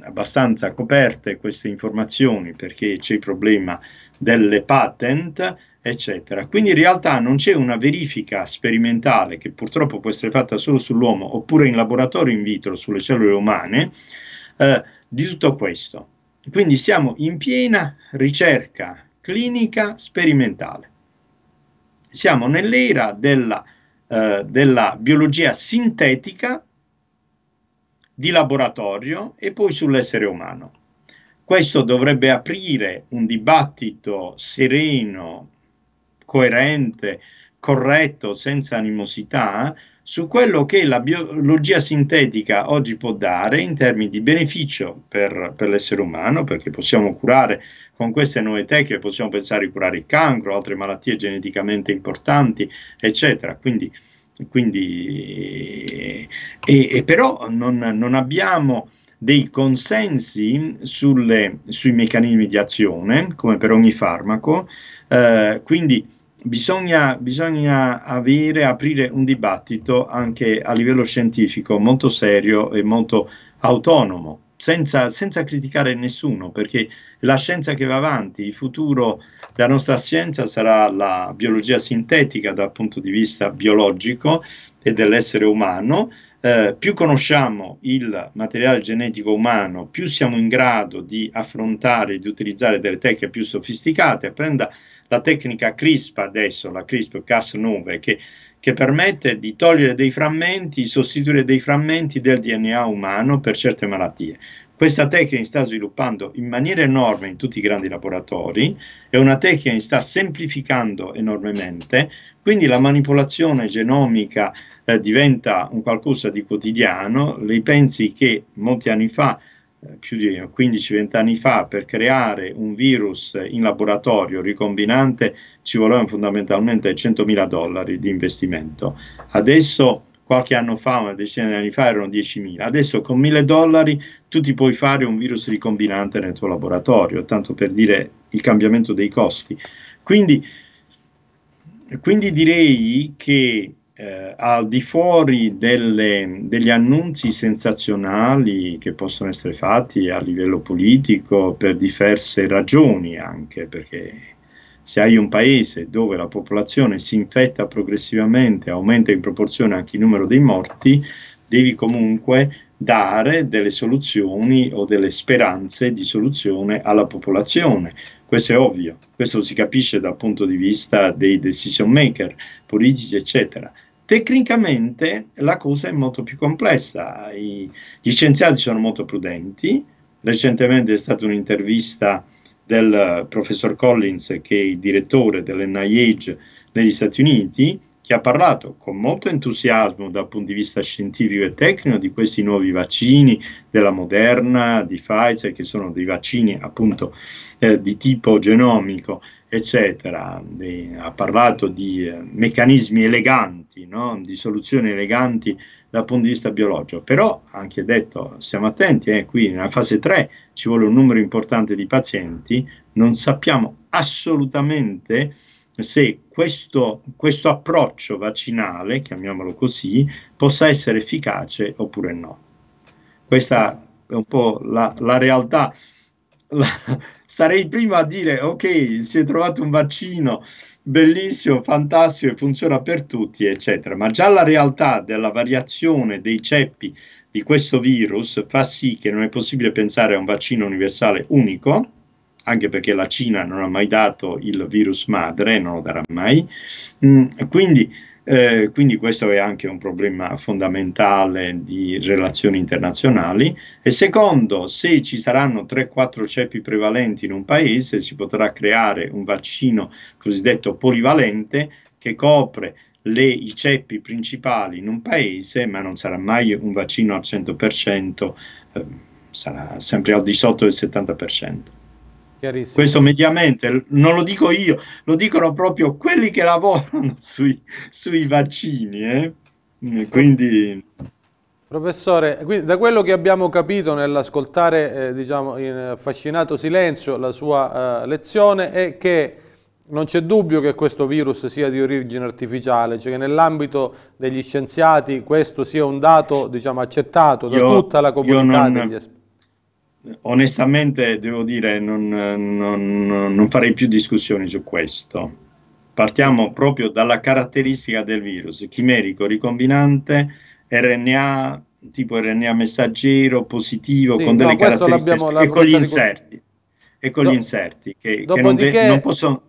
abbastanza coperte queste informazioni perché c'è il problema delle patent, eccetera. Quindi in realtà non c'è una verifica sperimentale che purtroppo può essere fatta solo sull'uomo oppure in laboratorio in vitro sulle cellule umane eh, di tutto questo. Quindi siamo in piena ricerca clinica sperimentale. Siamo nell'era della, eh, della biologia sintetica di laboratorio e poi sull'essere umano. Questo dovrebbe aprire un dibattito sereno, coerente, corretto, senza animosità, su quello che la biologia sintetica oggi può dare in termini di beneficio per, per l'essere umano, perché possiamo curare con queste nuove tecniche, possiamo pensare di curare il cancro, altre malattie geneticamente importanti, eccetera. Quindi, quindi e, e però non, non abbiamo dei consensi sulle, sui meccanismi di azione, come per ogni farmaco. Eh, quindi bisogna, bisogna avere, aprire un dibattito anche a livello scientifico molto serio e molto autonomo, senza, senza criticare nessuno, perché la scienza che va avanti, il futuro della nostra scienza sarà la biologia sintetica dal punto di vista biologico e dell'essere umano. Eh, più conosciamo il materiale genetico umano, più siamo in grado di affrontare e di utilizzare delle tecniche più sofisticate. Prenda la tecnica CRISPR adesso, la CRISPR Cas nove, che, che permette di togliere dei frammenti, sostituire dei frammenti del D N A umano per certe malattie. Questa tecnica si sta sviluppando in maniera enorme in tutti i grandi laboratori, è una tecnica che si sta semplificando enormemente, quindi la manipolazione genomica eh, diventa un qualcosa di quotidiano. Lei pensi che molti anni fa, eh, più di quindici venti anni fa, per creare un virus in laboratorio ricombinante ci volevano fondamentalmente centomila dollari di investimento. Adesso, qualche anno fa, una decina di anni fa, erano diecimila. Adesso con mille dollari tu ti puoi fare un virus ricombinante nel tuo laboratorio, tanto per dire il cambiamento dei costi. Quindi, quindi direi che eh, al di fuori delle, degli annunci sensazionali che possono essere fatti a livello politico per diverse ragioni, anche perché se hai un paese dove la popolazione si infetta progressivamente, aumenta in proporzione anche il numero dei morti, devi comunque dare delle soluzioni o delle speranze di soluzione alla popolazione. Questo è ovvio, questo si capisce dal punto di vista dei decision maker, politici, eccetera. Tecnicamente la cosa è molto più complessa, I, gli scienziati sono molto prudenti. Recentemente è stata un'intervista del professor Collins, che è il direttore dell'N I H negli Stati Uniti, che ha parlato con molto entusiasmo dal punto di vista scientifico e tecnico di questi nuovi vaccini, della Moderna, di Pfizer, che sono dei vaccini appunto eh, di tipo genomico, eccetera. E ha parlato di eh, meccanismi eleganti, no? Di soluzioni eleganti dal punto di vista biologico, però ha anche detto siamo attenti, eh, qui nella fase tre ci vuole un numero importante di pazienti, non sappiamo assolutamente se questo, questo approccio vaccinale, chiamiamolo così, possa essere efficace oppure no. Questa è un po' la, la realtà. La, sarei il primo a dire ok, si è trovato un vaccino bellissimo, fantastico e funziona per tutti, eccetera, ma già la realtà della variazione dei ceppi di questo virus fa sì che non è possibile pensare a un vaccino universale unico, anche perché la Cina non ha mai dato il virus madre, non lo darà mai, mm, quindi, eh, quindi questo è anche un problema fondamentale di relazioni internazionali. E secondo, se ci saranno tre quattro ceppi prevalenti in un paese, si potrà creare un vaccino cosiddetto polivalente che copre le, i ceppi principali in un paese, ma non sarà mai un vaccino al cento per cento, eh, sarà sempre al di sotto del settanta per cento. Questo mediamente, non lo dico io, lo dicono proprio quelli che lavorano sui, sui vaccini. Eh? Quindi... Professore, quindi da quello che abbiamo capito nell'ascoltare, eh, diciamo, in affascinato silenzio la sua eh, lezione, è che non c'è dubbio che questo virus sia di origine artificiale, cioè che nell'ambito degli scienziati questo sia un dato, diciamo, accettato da io, tutta la comunità non... degli esperti. Onestamente devo dire non, non, non farei più discussioni su questo. Partiamo proprio dalla caratteristica del virus: chimerico, ricombinante, R N A, tipo R N A messaggero, positivo, sì, con delle no, caratteristiche e con gli inserti, e con Do, gli inserti che, che non, de, non possono...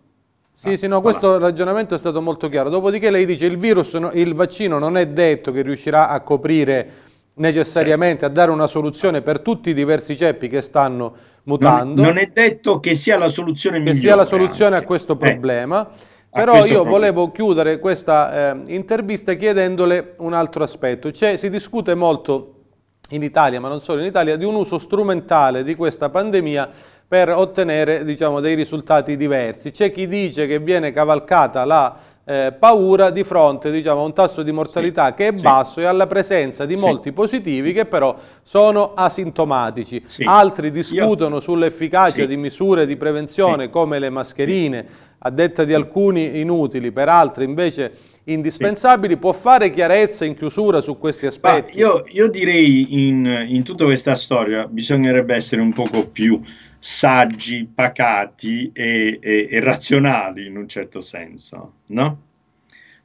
Sì, sì, no, questo allora. Ragionamento è stato molto chiaro. Dopodiché lei dice il virus, il vaccino non è detto che riuscirà a coprire necessariamente, a dare una soluzione per tutti i diversi ceppi che stanno mutando. Non, non è detto che sia la soluzione migliore. Che sia la soluzione anche a questo problema. Eh, Però questo io problema. volevo chiudere questa eh, intervista chiedendole un altro aspetto. Cioè, si discute molto in Italia, ma non solo in Italia, di un uso strumentale di questa pandemia per ottenere, diciamo, dei risultati diversi. C'è chi dice che viene cavalcata la Eh, paura di fronte, diciamo, a un tasso di mortalità sì, che è sì. basso e alla presenza di sì. molti positivi che però sono asintomatici. Sì. Altri discutono sull'efficacia sì. di misure di prevenzione sì. come le mascherine, sì. a detta di alcuni inutili, per altri invece indispensabili. Sì. Può fare chiarezza in chiusura su questi aspetti? Io, io direi in, in tutta questa storia bisognerebbe essere un poco più saggi, pacati e, e, e razionali in un certo senso, no?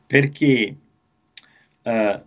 Perché eh,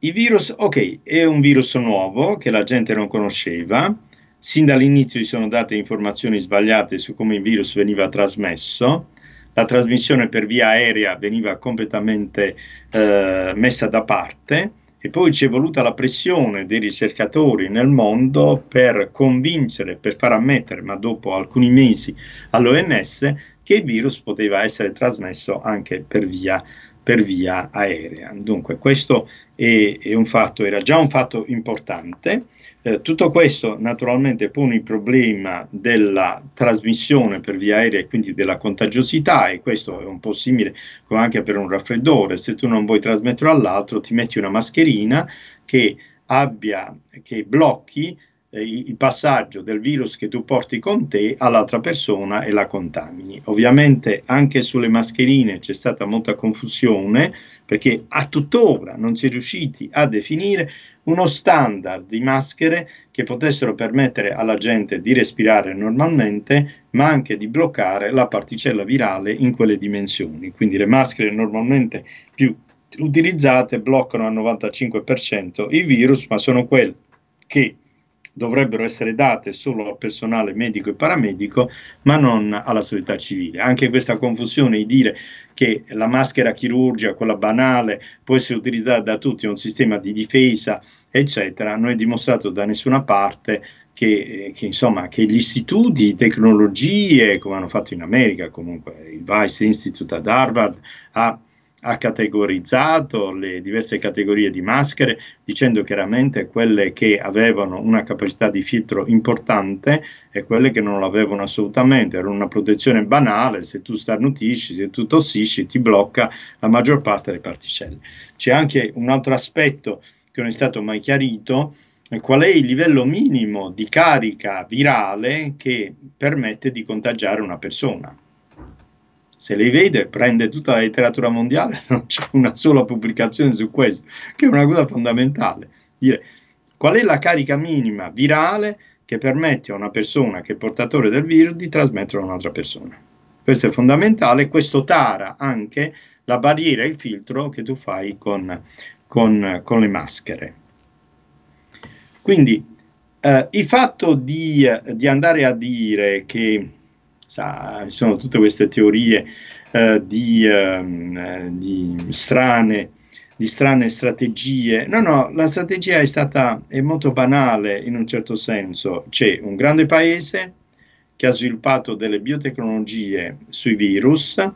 il virus, ok, è un virus nuovo che la gente non conosceva, sin dall'inizio ci sono date informazioni sbagliate su come il virus veniva trasmesso, la trasmissione per via aerea veniva completamente eh, messa da parte. E poi c'è voluta la pressione dei ricercatori nel mondo per convincere, per far ammettere, ma dopo alcuni mesi all'O M S, che il virus poteva essere trasmesso anche per via, per via aerea. Dunque questo è, è un fatto, era già un fatto importante. Eh, tutto questo naturalmente pone il problema della trasmissione per via aerea e quindi della contagiosità, e questo è un po' simile come anche per un raffreddore: se tu non vuoi trasmetterlo all'altro ti metti una mascherina che abbia, che blocchi eh, il passaggio del virus che tu porti con te all'altra persona e la contamini. Ovviamente anche sulle mascherine c'è stata molta confusione, perché a tuttora non si è riusciti a definire uno standard di maschere che potessero permettere alla gente di respirare normalmente, ma anche di bloccare la particella virale in quelle dimensioni. Quindi le maschere normalmente più utilizzate bloccano al novantacinque per cento il virus, ma sono quelle che dovrebbero essere date solo al personale medico e paramedico, ma non alla società civile. Anche questa confusione di dire che la maschera chirurgica, quella banale, può essere utilizzata da tutti, è un sistema di difesa, eccetera, non è dimostrato da nessuna parte che, che, insomma, che gli istituti di tecnologie, come hanno fatto in America, comunque il Weiss Institute ad Harvard, ha ha categorizzato le diverse categorie di maschere, dicendo chiaramente quelle che avevano una capacità di filtro importante e quelle che non l'avevano assolutamente. Era una protezione banale: se tu starnutisci, se tu tossisci, ti blocca la maggior parte delle particelle. C'è anche un altro aspetto che non è stato mai chiarito: qual è il livello minimo di carica virale che permette di contagiare una persona. Se lei vede, prende tutta la letteratura mondiale, non c'è una sola pubblicazione su questo, che è una cosa fondamentale. Dire qual è la carica minima virale che permette a una persona che è portatore del virus di trasmetterlo a un'altra persona. Questo è fondamentale, questo tara anche la barriera e il filtro che tu fai con, con, con le maschere. Quindi eh, il fatto di, di andare a dire che Sa, sono tutte queste teorie eh, di, eh, di, strane, di strane strategie. No, no, la strategia è stata è molto banale in un certo senso. C'è un grande paese che ha sviluppato delle biotecnologie sui virus,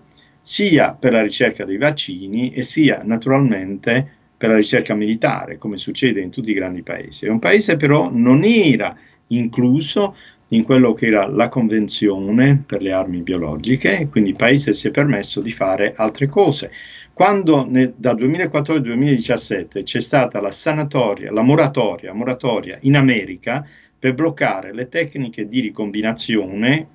sia per la ricerca dei vaccini e sia naturalmente per la ricerca militare, come succede in tutti i grandi paesi. È un paese però non era incluso in quello che era la convenzione per le armi biologiche, e quindi il paese si è permesso di fare altre cose. Quando nel, dal duemilaquattordici al duemiladiciassette c'è stata la sanatoria, la moratoria, moratoria in America per bloccare le tecniche di ricombinazione,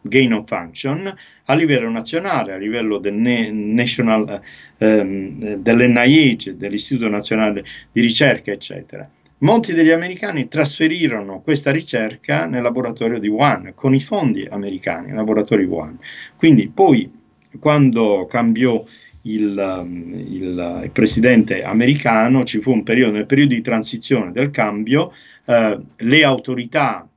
gain of function, a livello nazionale, a livello del national, ehm, dell'N I H, dell'Istituto Nazionale di Ricerca, eccetera. Molti degli americani trasferirono questa ricerca nel laboratorio di Wuhan, con i fondi americani, nel laboratorio di Wuhan. Quindi poi, quando cambiò il, il, il presidente americano, ci fu un periodo, nel periodo di transizione del cambio, eh, le autorità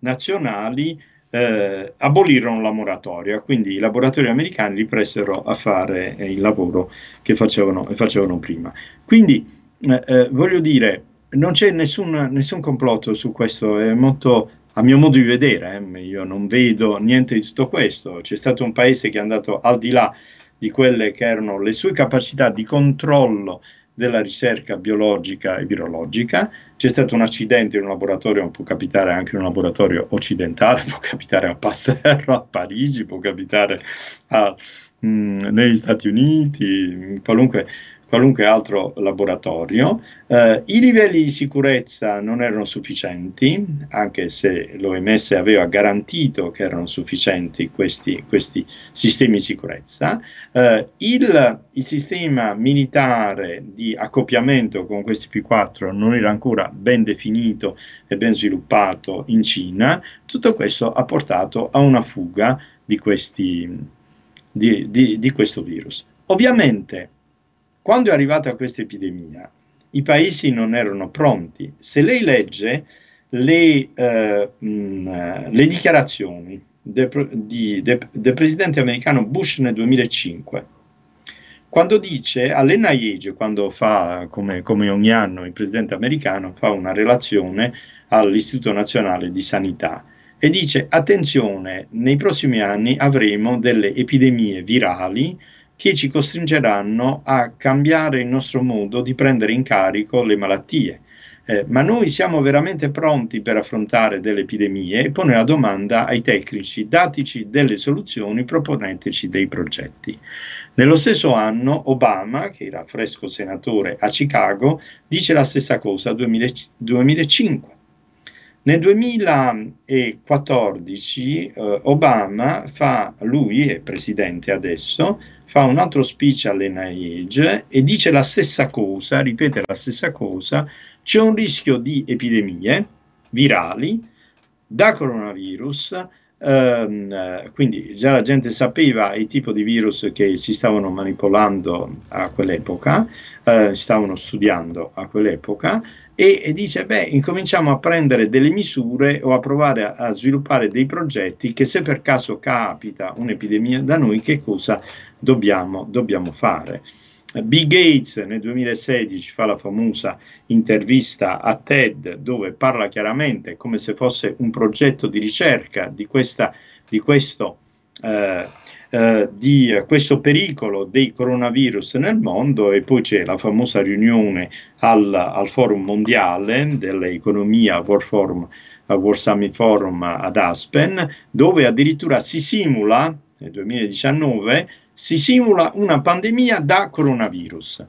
nazionali eh, abolirono la moratoria, quindi i laboratori americani ripresero a fare eh, il lavoro che facevano, facevano prima. Quindi, eh, eh, voglio dire, non c'è nessun, nessun complotto su questo, è molto, a mio modo di vedere, eh, io non vedo niente di tutto questo. C'è stato un paese che è andato al di là di quelle che erano le sue capacità di controllo della ricerca biologica e virologica. C'è stato un accidente in un laboratorio, può capitare anche in un laboratorio occidentale, può capitare a Pasteur, a Parigi, può capitare a, mh, negli Stati Uniti, qualunque... qualunque altro laboratorio. Eh, i livelli di sicurezza non erano sufficienti, anche se l'O M S aveva garantito che erano sufficienti questi, questi sistemi di sicurezza. Eh, il, il sistema militare di accoppiamento con questi P quattro non era ancora ben definito e ben sviluppato in Cina. Tutto questo ha portato a una fuga di, questi, di, di, di questo virus. Ovviamente, quando è arrivata questa epidemia, i paesi non erano pronti. Se lei legge le, eh, mh, le dichiarazioni del de, de, de presidente americano Bush nel duemilacinque, quando dice all'N I H, quando fa, come, come ogni anno il presidente americano, fa una relazione all'Istituto Nazionale di Sanità e dice: attenzione, nei prossimi anni avremo delle epidemie virali che ci costringeranno a cambiare il nostro modo di prendere in carico le malattie. Eh, ma noi siamo veramente pronti per affrontare delle epidemie? E pone la domanda ai tecnici: dateci delle soluzioni, proponeteci dei progetti. Nello stesso anno Obama, che era fresco senatore a Chicago, dice la stessa cosa nel duemilacinque. Nel duemilaquattordici eh, Obama fa, lui è presidente adesso, fa un altro speech all'N I H e dice la stessa cosa, ripete la stessa cosa, c'è un rischio di epidemie virali da coronavirus, ehm, quindi già la gente sapeva il tipo di virus che si stavano manipolando a quell'epoca, eh, stavano studiando a quell'epoca, e, e dice, beh, incominciamo a prendere delle misure o a provare a, a sviluppare dei progetti che se per caso capita un'epidemia da noi, che cosa dobbiamo, dobbiamo fare. Bill Gates nel duemilasedici fa la famosa intervista a TED dove parla chiaramente come se fosse un progetto di ricerca di, questa, di, questo, eh, eh, di questo pericolo dei coronavirus nel mondo, e poi c'è la famosa riunione al, al Forum Mondiale dell'Economia, World Forum, World Summit Forum ad Aspen, dove addirittura si simula nel duemiladiciannove si simula una pandemia da coronavirus.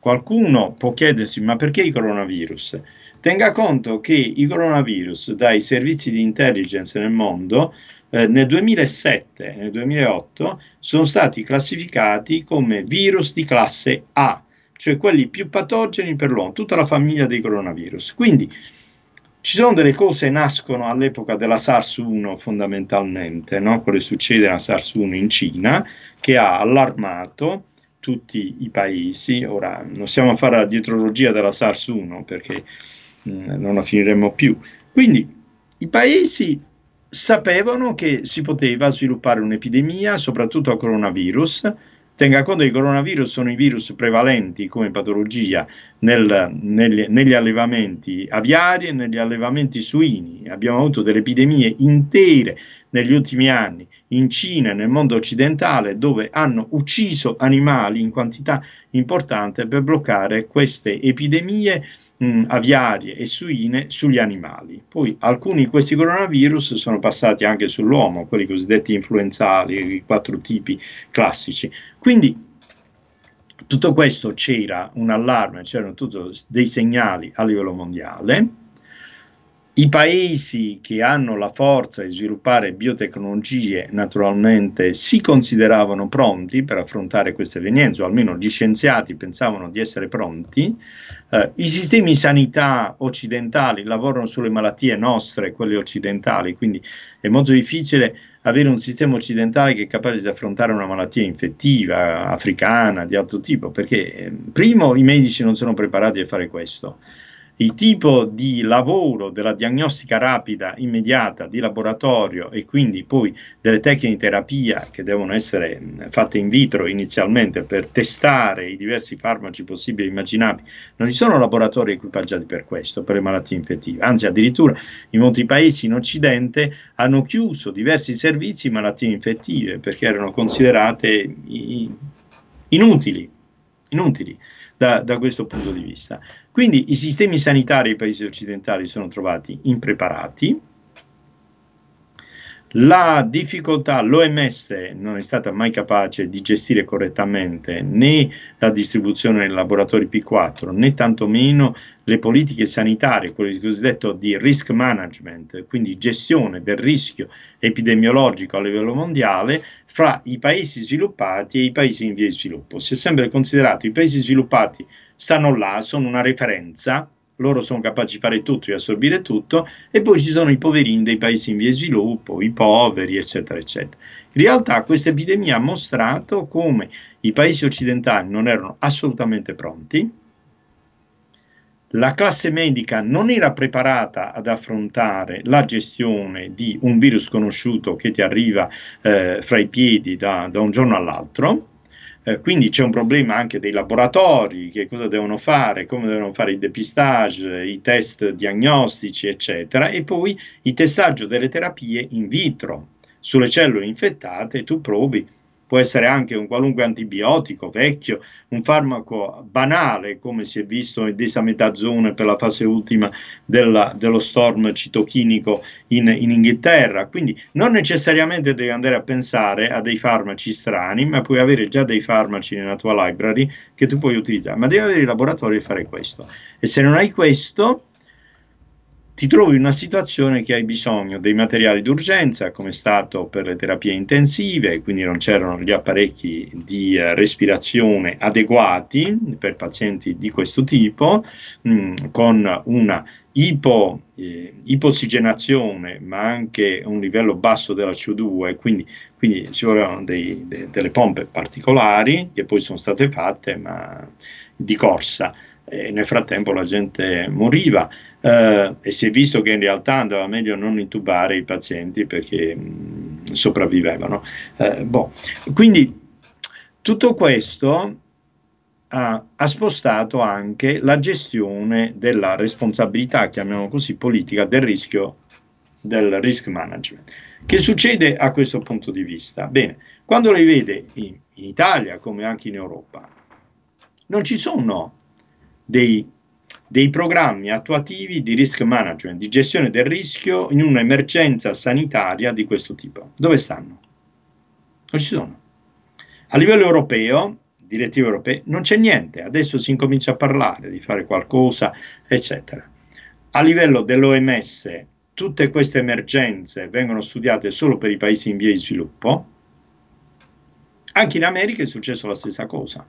Qualcuno può chiedersi, ma perché i coronavirus? Tenga conto che i coronavirus dai servizi di intelligence nel mondo eh, nel duemilasette e nel duemilaotto sono stati classificati come virus di classe A, cioè quelli più patogeni per l'uomo, tutta la famiglia dei coronavirus. Quindi ci sono delle cose che nascono all'epoca della SARS uno fondamentalmente, no? Quello che succede alla SARS uno in Cina, che ha allarmato tutti i paesi. Ora non stiamo a fare la dietrologia della SARS uno perché mh, non la finiremo più. Quindi i paesi sapevano che si poteva sviluppare un'epidemia, soprattutto a coronavirus. Tenga conto che i coronavirus sono i virus prevalenti come patologia nel, nel, negli allevamenti aviari e negli allevamenti suini. Abbiamo avuto delle epidemie intere negli ultimi anni in Cina e nel mondo occidentale, dove hanno ucciso animali in quantità importante per bloccare queste epidemie mh, aviarie e suine sugli animali. Poi alcuni di questi coronavirus sono passati anche sull'uomo, quelli cosiddetti influenzali, i quattro tipi classici. Quindi tutto questo, c'era un allarme, c'erano tutti dei segnali a livello mondiale. I paesi che hanno la forza di sviluppare biotecnologie naturalmente si consideravano pronti per affrontare questa evenienza, o almeno gli scienziati pensavano di essere pronti. Eh, i sistemi sanità occidentali lavorano sulle malattie nostre, quelle occidentali, quindi è molto difficile avere un sistema occidentale che è capace di affrontare una malattia infettiva, africana, di altro tipo, perché eh, primo i medici non sono preparati a fare questo. Il tipo di lavoro della diagnostica rapida, immediata, di laboratorio, e quindi poi delle tecniche di terapia che devono essere fatte in vitro inizialmente per testare i diversi farmaci possibili e immaginabili, non ci sono laboratori equipaggiati per questo, per le malattie infettive. Anzi, addirittura in molti paesi in Occidente hanno chiuso diversi servizi di malattie infettive perché erano considerate inutili, inutili da, da questo punto di vista. Quindi i sistemi sanitari dei paesi occidentali sono trovati impreparati, la difficoltà, l'O M S non è stata mai capace di gestire correttamente né la distribuzione nei laboratori P quattro, né tantomeno le politiche sanitarie, quello cosiddetto di risk management, quindi gestione del rischio epidemiologico a livello mondiale fra i paesi sviluppati e i paesi in via di sviluppo. Si è sempre considerato i paesi sviluppati stanno là, sono una referenza, loro sono capaci di fare tutto, di assorbire tutto, e poi ci sono i poverini dei paesi in via di sviluppo, i poveri, eccetera, eccetera. In realtà questa epidemia ha mostrato come i paesi occidentali non erano assolutamente pronti, la classe medica non era preparata ad affrontare la gestione di un virus conosciuto che ti arriva eh, fra i piedi da, da un giorno all'altro. Quindi c'è un problema anche dei laboratori, che cosa devono fare, come devono fare i depistage, i test diagnostici, eccetera, e poi il testaggio delle terapie in vitro. Sulle cellule infettate tu provi, può essere anche un qualunque antibiotico vecchio, un farmaco banale, come si è visto nel desametazzone per la fase ultima della, dello storm citochinico in, in Inghilterra. Quindi non necessariamente devi andare a pensare a dei farmaci strani, ma puoi avere già dei farmaci nella tua library che tu puoi utilizzare, ma devi avere i laboratori e fare questo. E se non hai questo, ti trovi in una situazione che hai bisogno dei materiali d'urgenza, come è stato per le terapie intensive, quindi non c'erano gli apparecchi di eh, respirazione adeguati per pazienti di questo tipo, mh, con una ipo, eh, iposigenazione, ma anche un livello basso della C O due, quindi, quindi ci volevano dei, de, delle pompe particolari che poi sono state fatte, ma di corsa. E nel frattempo la gente moriva eh, e si è visto che in realtà andava meglio non intubare i pazienti perché mh, sopravvivevano. Eh, boh. Quindi tutto questo ha, ha spostato anche la gestione della responsabilità, chiamiamolo così, politica del rischio, del risk management. Che succede a questo punto di vista? Bene, quando li vede in, in Italia come anche in Europa, non ci sono Dei, dei programmi attuativi di risk management, di gestione del rischio in un'emergenza sanitaria di questo tipo. Dove stanno? Non ci sono. A livello europeo, direttive europee, non c'è niente. Adesso si incomincia a parlare di fare qualcosa, eccetera. A livello dell'O M S, tutte queste emergenze vengono studiate solo per i paesi in via di sviluppo. Anche in America è successo la stessa cosa.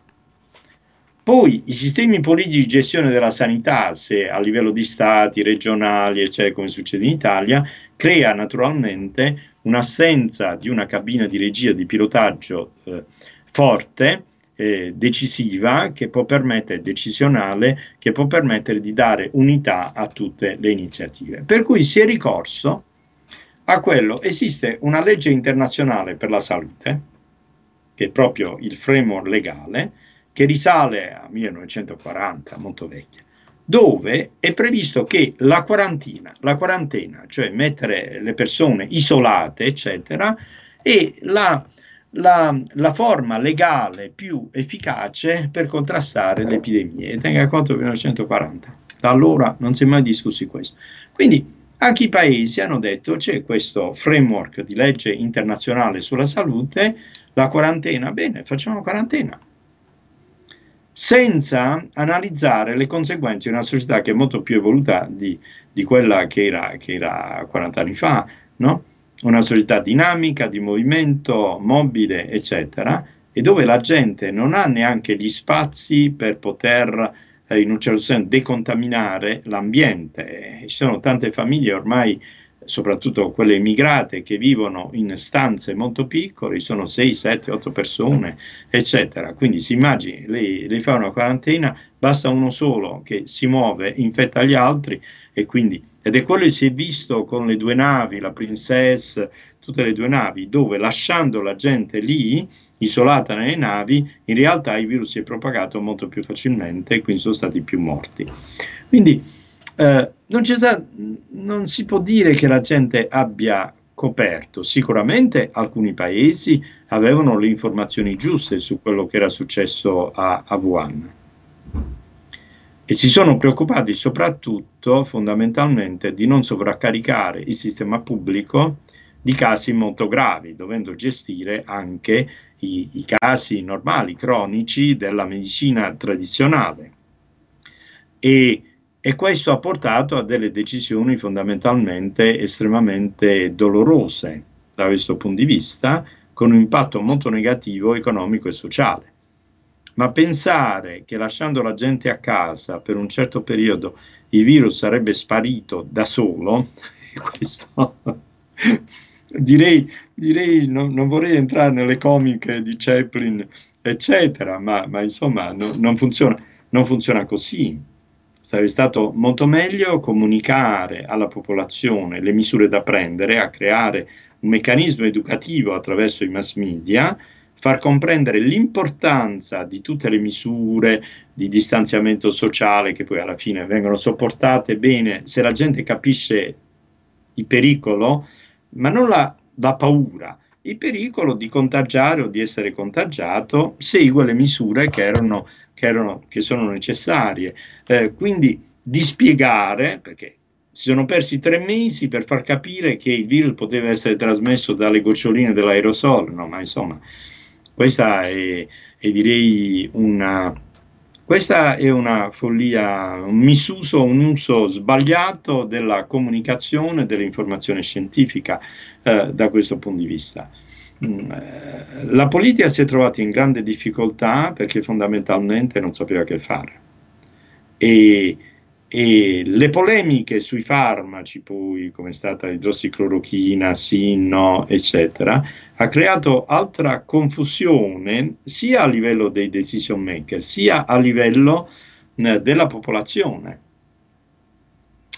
Poi i sistemi politici di gestione della sanità, se a livello di stati, regionali, eccetera, come succede in Italia, crea naturalmente un'assenza di una cabina di regia, di pilotaggio eh, forte, eh, decisiva, che può permettere, decisionale, che può permettere di dare unità a tutte le iniziative. Per cui si è ricorso a quello, esiste una legge internazionale per la salute, che è proprio il framework legale, che risale a millenovecentoquaranta, molto vecchia, dove è previsto che la quarantina, la quarantena, cioè mettere le persone isolate, eccetera, è la, la, la forma legale più efficace per contrastare le epidemie. E tenga conto del millenovecentoquaranta, da allora non si è mai discussi questo. Quindi anche i paesi hanno detto c'è questo framework di legge internazionale sulla salute, la quarantena, bene, facciamo quarantena, senza analizzare le conseguenze di una società che è molto più evoluta di, di quella che era, che era quaranta anni fa, no? Una società dinamica, di movimento, mobile, eccetera, e dove la gente non ha neanche gli spazi per poter, eh, in un certo senso, decontaminare l'ambiente. Ci sono tante famiglie ormai, soprattutto quelle immigrate, che vivono in stanze molto piccole, sono sei, sette, otto persone, eccetera. Quindi si immagini, lei, lei fa una quarantena, basta uno solo che si muove, infetta gli altri, e quindi, ed è quello che si è visto con le due navi, la Princess, tutte le due navi, dove lasciando la gente lì, isolata nelle navi, in realtà il virus si è propagato molto più facilmente e quindi sono stati più morti. Quindi, Uh, non, c'è sta, non si può dire che la gente abbia coperto, sicuramente alcuni paesi avevano le informazioni giuste su quello che era successo a, a Wuhan e si sono preoccupati soprattutto fondamentalmente di non sovraccaricare il sistema pubblico di casi molto gravi, dovendo gestire anche i, i casi normali, cronici della medicina tradizionale. E E questo ha portato a delle decisioni fondamentalmente estremamente dolorose da questo punto di vista, con un impatto molto negativo economico e sociale. Ma pensare che lasciando la gente a casa per un certo periodo il virus sarebbe sparito da solo, questo direi, direi non, non vorrei entrare nelle comiche di Chaplin, eccetera, ma, ma insomma no, non funziona, non funziona così. Sarebbe stato molto meglio comunicare alla popolazione le misure da prendere, a creare un meccanismo educativo attraverso i mass media, far comprendere l'importanza di tutte le misure di distanziamento sociale che poi alla fine vengono sopportate bene, se la gente capisce il pericolo, ma non la, la paura, il pericolo di contagiare o di essere contagiato, segue le misure che erano Che, erano, che sono necessarie, eh, quindi di spiegare, perché si sono persi tre mesi per far capire che il virus poteva essere trasmesso dalle goccioline dell'aerosol, no, ma insomma questa è, è direi una, Questa è una follia, un misuso, un uso sbagliato della comunicazione e dell'informazione scientifica eh, da questo punto di vista. La politica si è trovata in grande difficoltà perché fondamentalmente non sapeva che fare. E, e le polemiche sui farmaci, poi come è stata idrossiclorochina, sì, no, eccetera, ha creato altra confusione sia a livello dei decision maker, sia a livello eh, della popolazione.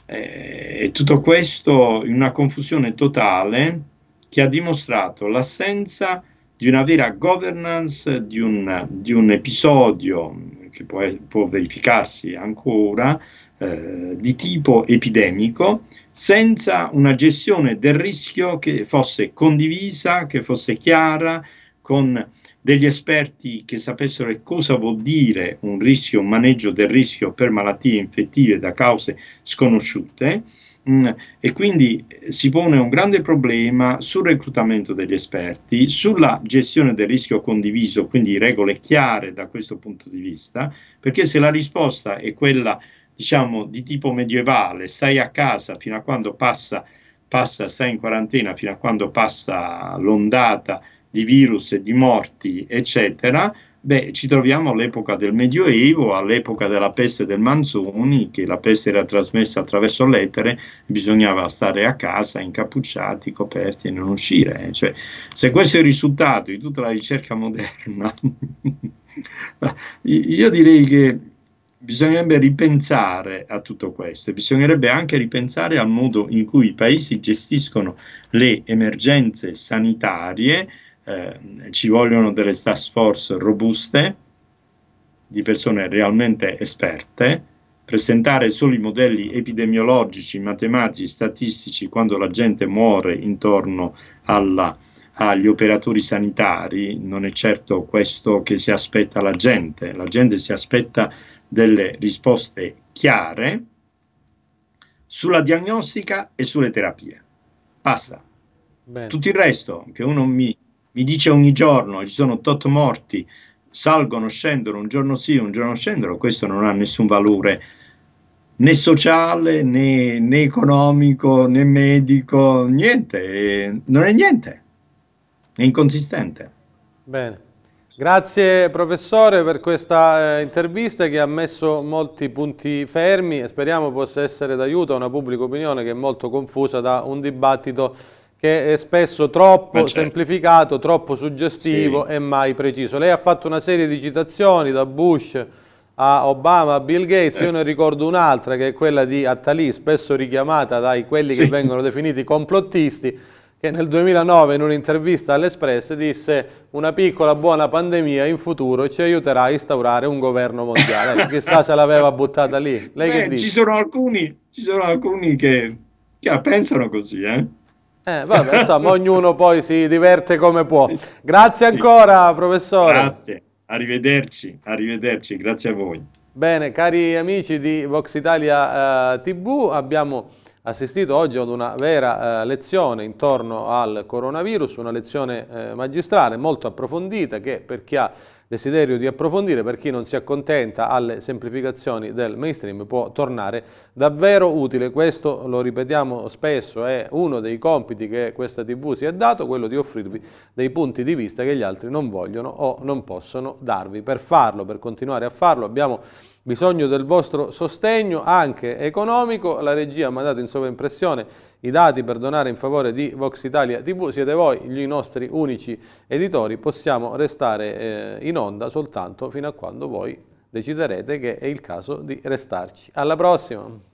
E, e tutto questo in una confusione totale che ha dimostrato l'assenza di una vera governance, di un, di un episodio che può, può verificarsi ancora, eh, di tipo epidemico, senza una gestione del rischio che fosse condivisa, che fosse chiara, con degli esperti che sapessero cosa vuol dire un rischio, un maneggio del rischio per malattie infettive da cause sconosciute, mh, e quindi si pone un grande problema sul reclutamento degli esperti, sulla gestione del rischio condiviso, quindi regole chiare da questo punto di vista, perché se la risposta è quella, diciamo, di tipo medievale, stai a casa fino a quando passa, passa, stai in quarantena fino a quando passa l'ondata di virus e di morti, eccetera, beh, ci troviamo all'epoca del Medioevo, all'epoca della peste del Manzoni, che la peste era trasmessa attraverso l'etere, bisognava stare a casa, incappucciati, coperti e non uscire. Eh. Cioè, se questo è il risultato di tutta la ricerca moderna, io direi che bisognerebbe ripensare a tutto questo e bisognerebbe anche ripensare al modo in cui i paesi gestiscono le emergenze sanitarie. Eh, ci vogliono delle task force robuste, di persone realmente esperte, presentare solo i modelli epidemiologici, matematici, statistici quando la gente muore intorno alla, agli operatori sanitari. Non è certo questo che si aspetta la gente, la gente si aspetta delle risposte chiare sulla diagnostica e sulle terapie. Basta. Bene. Tutto il resto che uno mi Mi dice ogni giorno ci sono tot morti, salgono, scendono, un giorno sì, un giorno scendono, questo non ha nessun valore né sociale, né, né economico, né medico, niente, non è niente, è inconsistente. Bene, grazie professore per questa eh, intervista che ha messo molti punti fermi e speriamo possa essere d'aiuto a una pubblica opinione che è molto confusa da un dibattito che è spesso troppo certo. semplificato, troppo suggestivo sì. e mai preciso. Lei ha fatto una serie di citazioni da Bush a Obama a Bill Gates, eh. io ne ricordo un'altra che è quella di Attali, spesso richiamata dai quelli sì. che vengono definiti complottisti, che nel duemilanove in un'intervista all'Espress disse una piccola buona pandemia in futuro ci aiuterà a instaurare un governo mondiale. Chissà se l'aveva buttata lì. Lei Beh, che dice? Ci sono alcuni, ci sono alcuni che, che la pensano così, eh? Eh, vabbè, insomma, ognuno poi si diverte come può. Grazie ancora, sì. professore. Grazie, arrivederci, arrivederci, grazie a voi. Bene, cari amici di Vox Italia eh, ti vu, abbiamo assistito oggi ad una vera eh, lezione intorno al coronavirus, una lezione eh, magistrale molto approfondita che per chi ha desiderio di approfondire, per chi non si accontenta alle semplificazioni del mainstream, può tornare davvero utile. Questo, lo ripetiamo spesso, è uno dei compiti che questa ti vu si è dato, quello di offrirvi dei punti di vista che gli altri non vogliono o non possono darvi. Per farlo, per continuare a farlo, abbiamo bisogno del vostro sostegno anche economico. La regia mi ha dato in sovraimpressione i dati per donare in favore di Vox Italia ti vu, siete voi i nostri unici editori, possiamo restare eh, in onda soltanto fino a quando voi deciderete che è il caso di restarci. Alla prossima!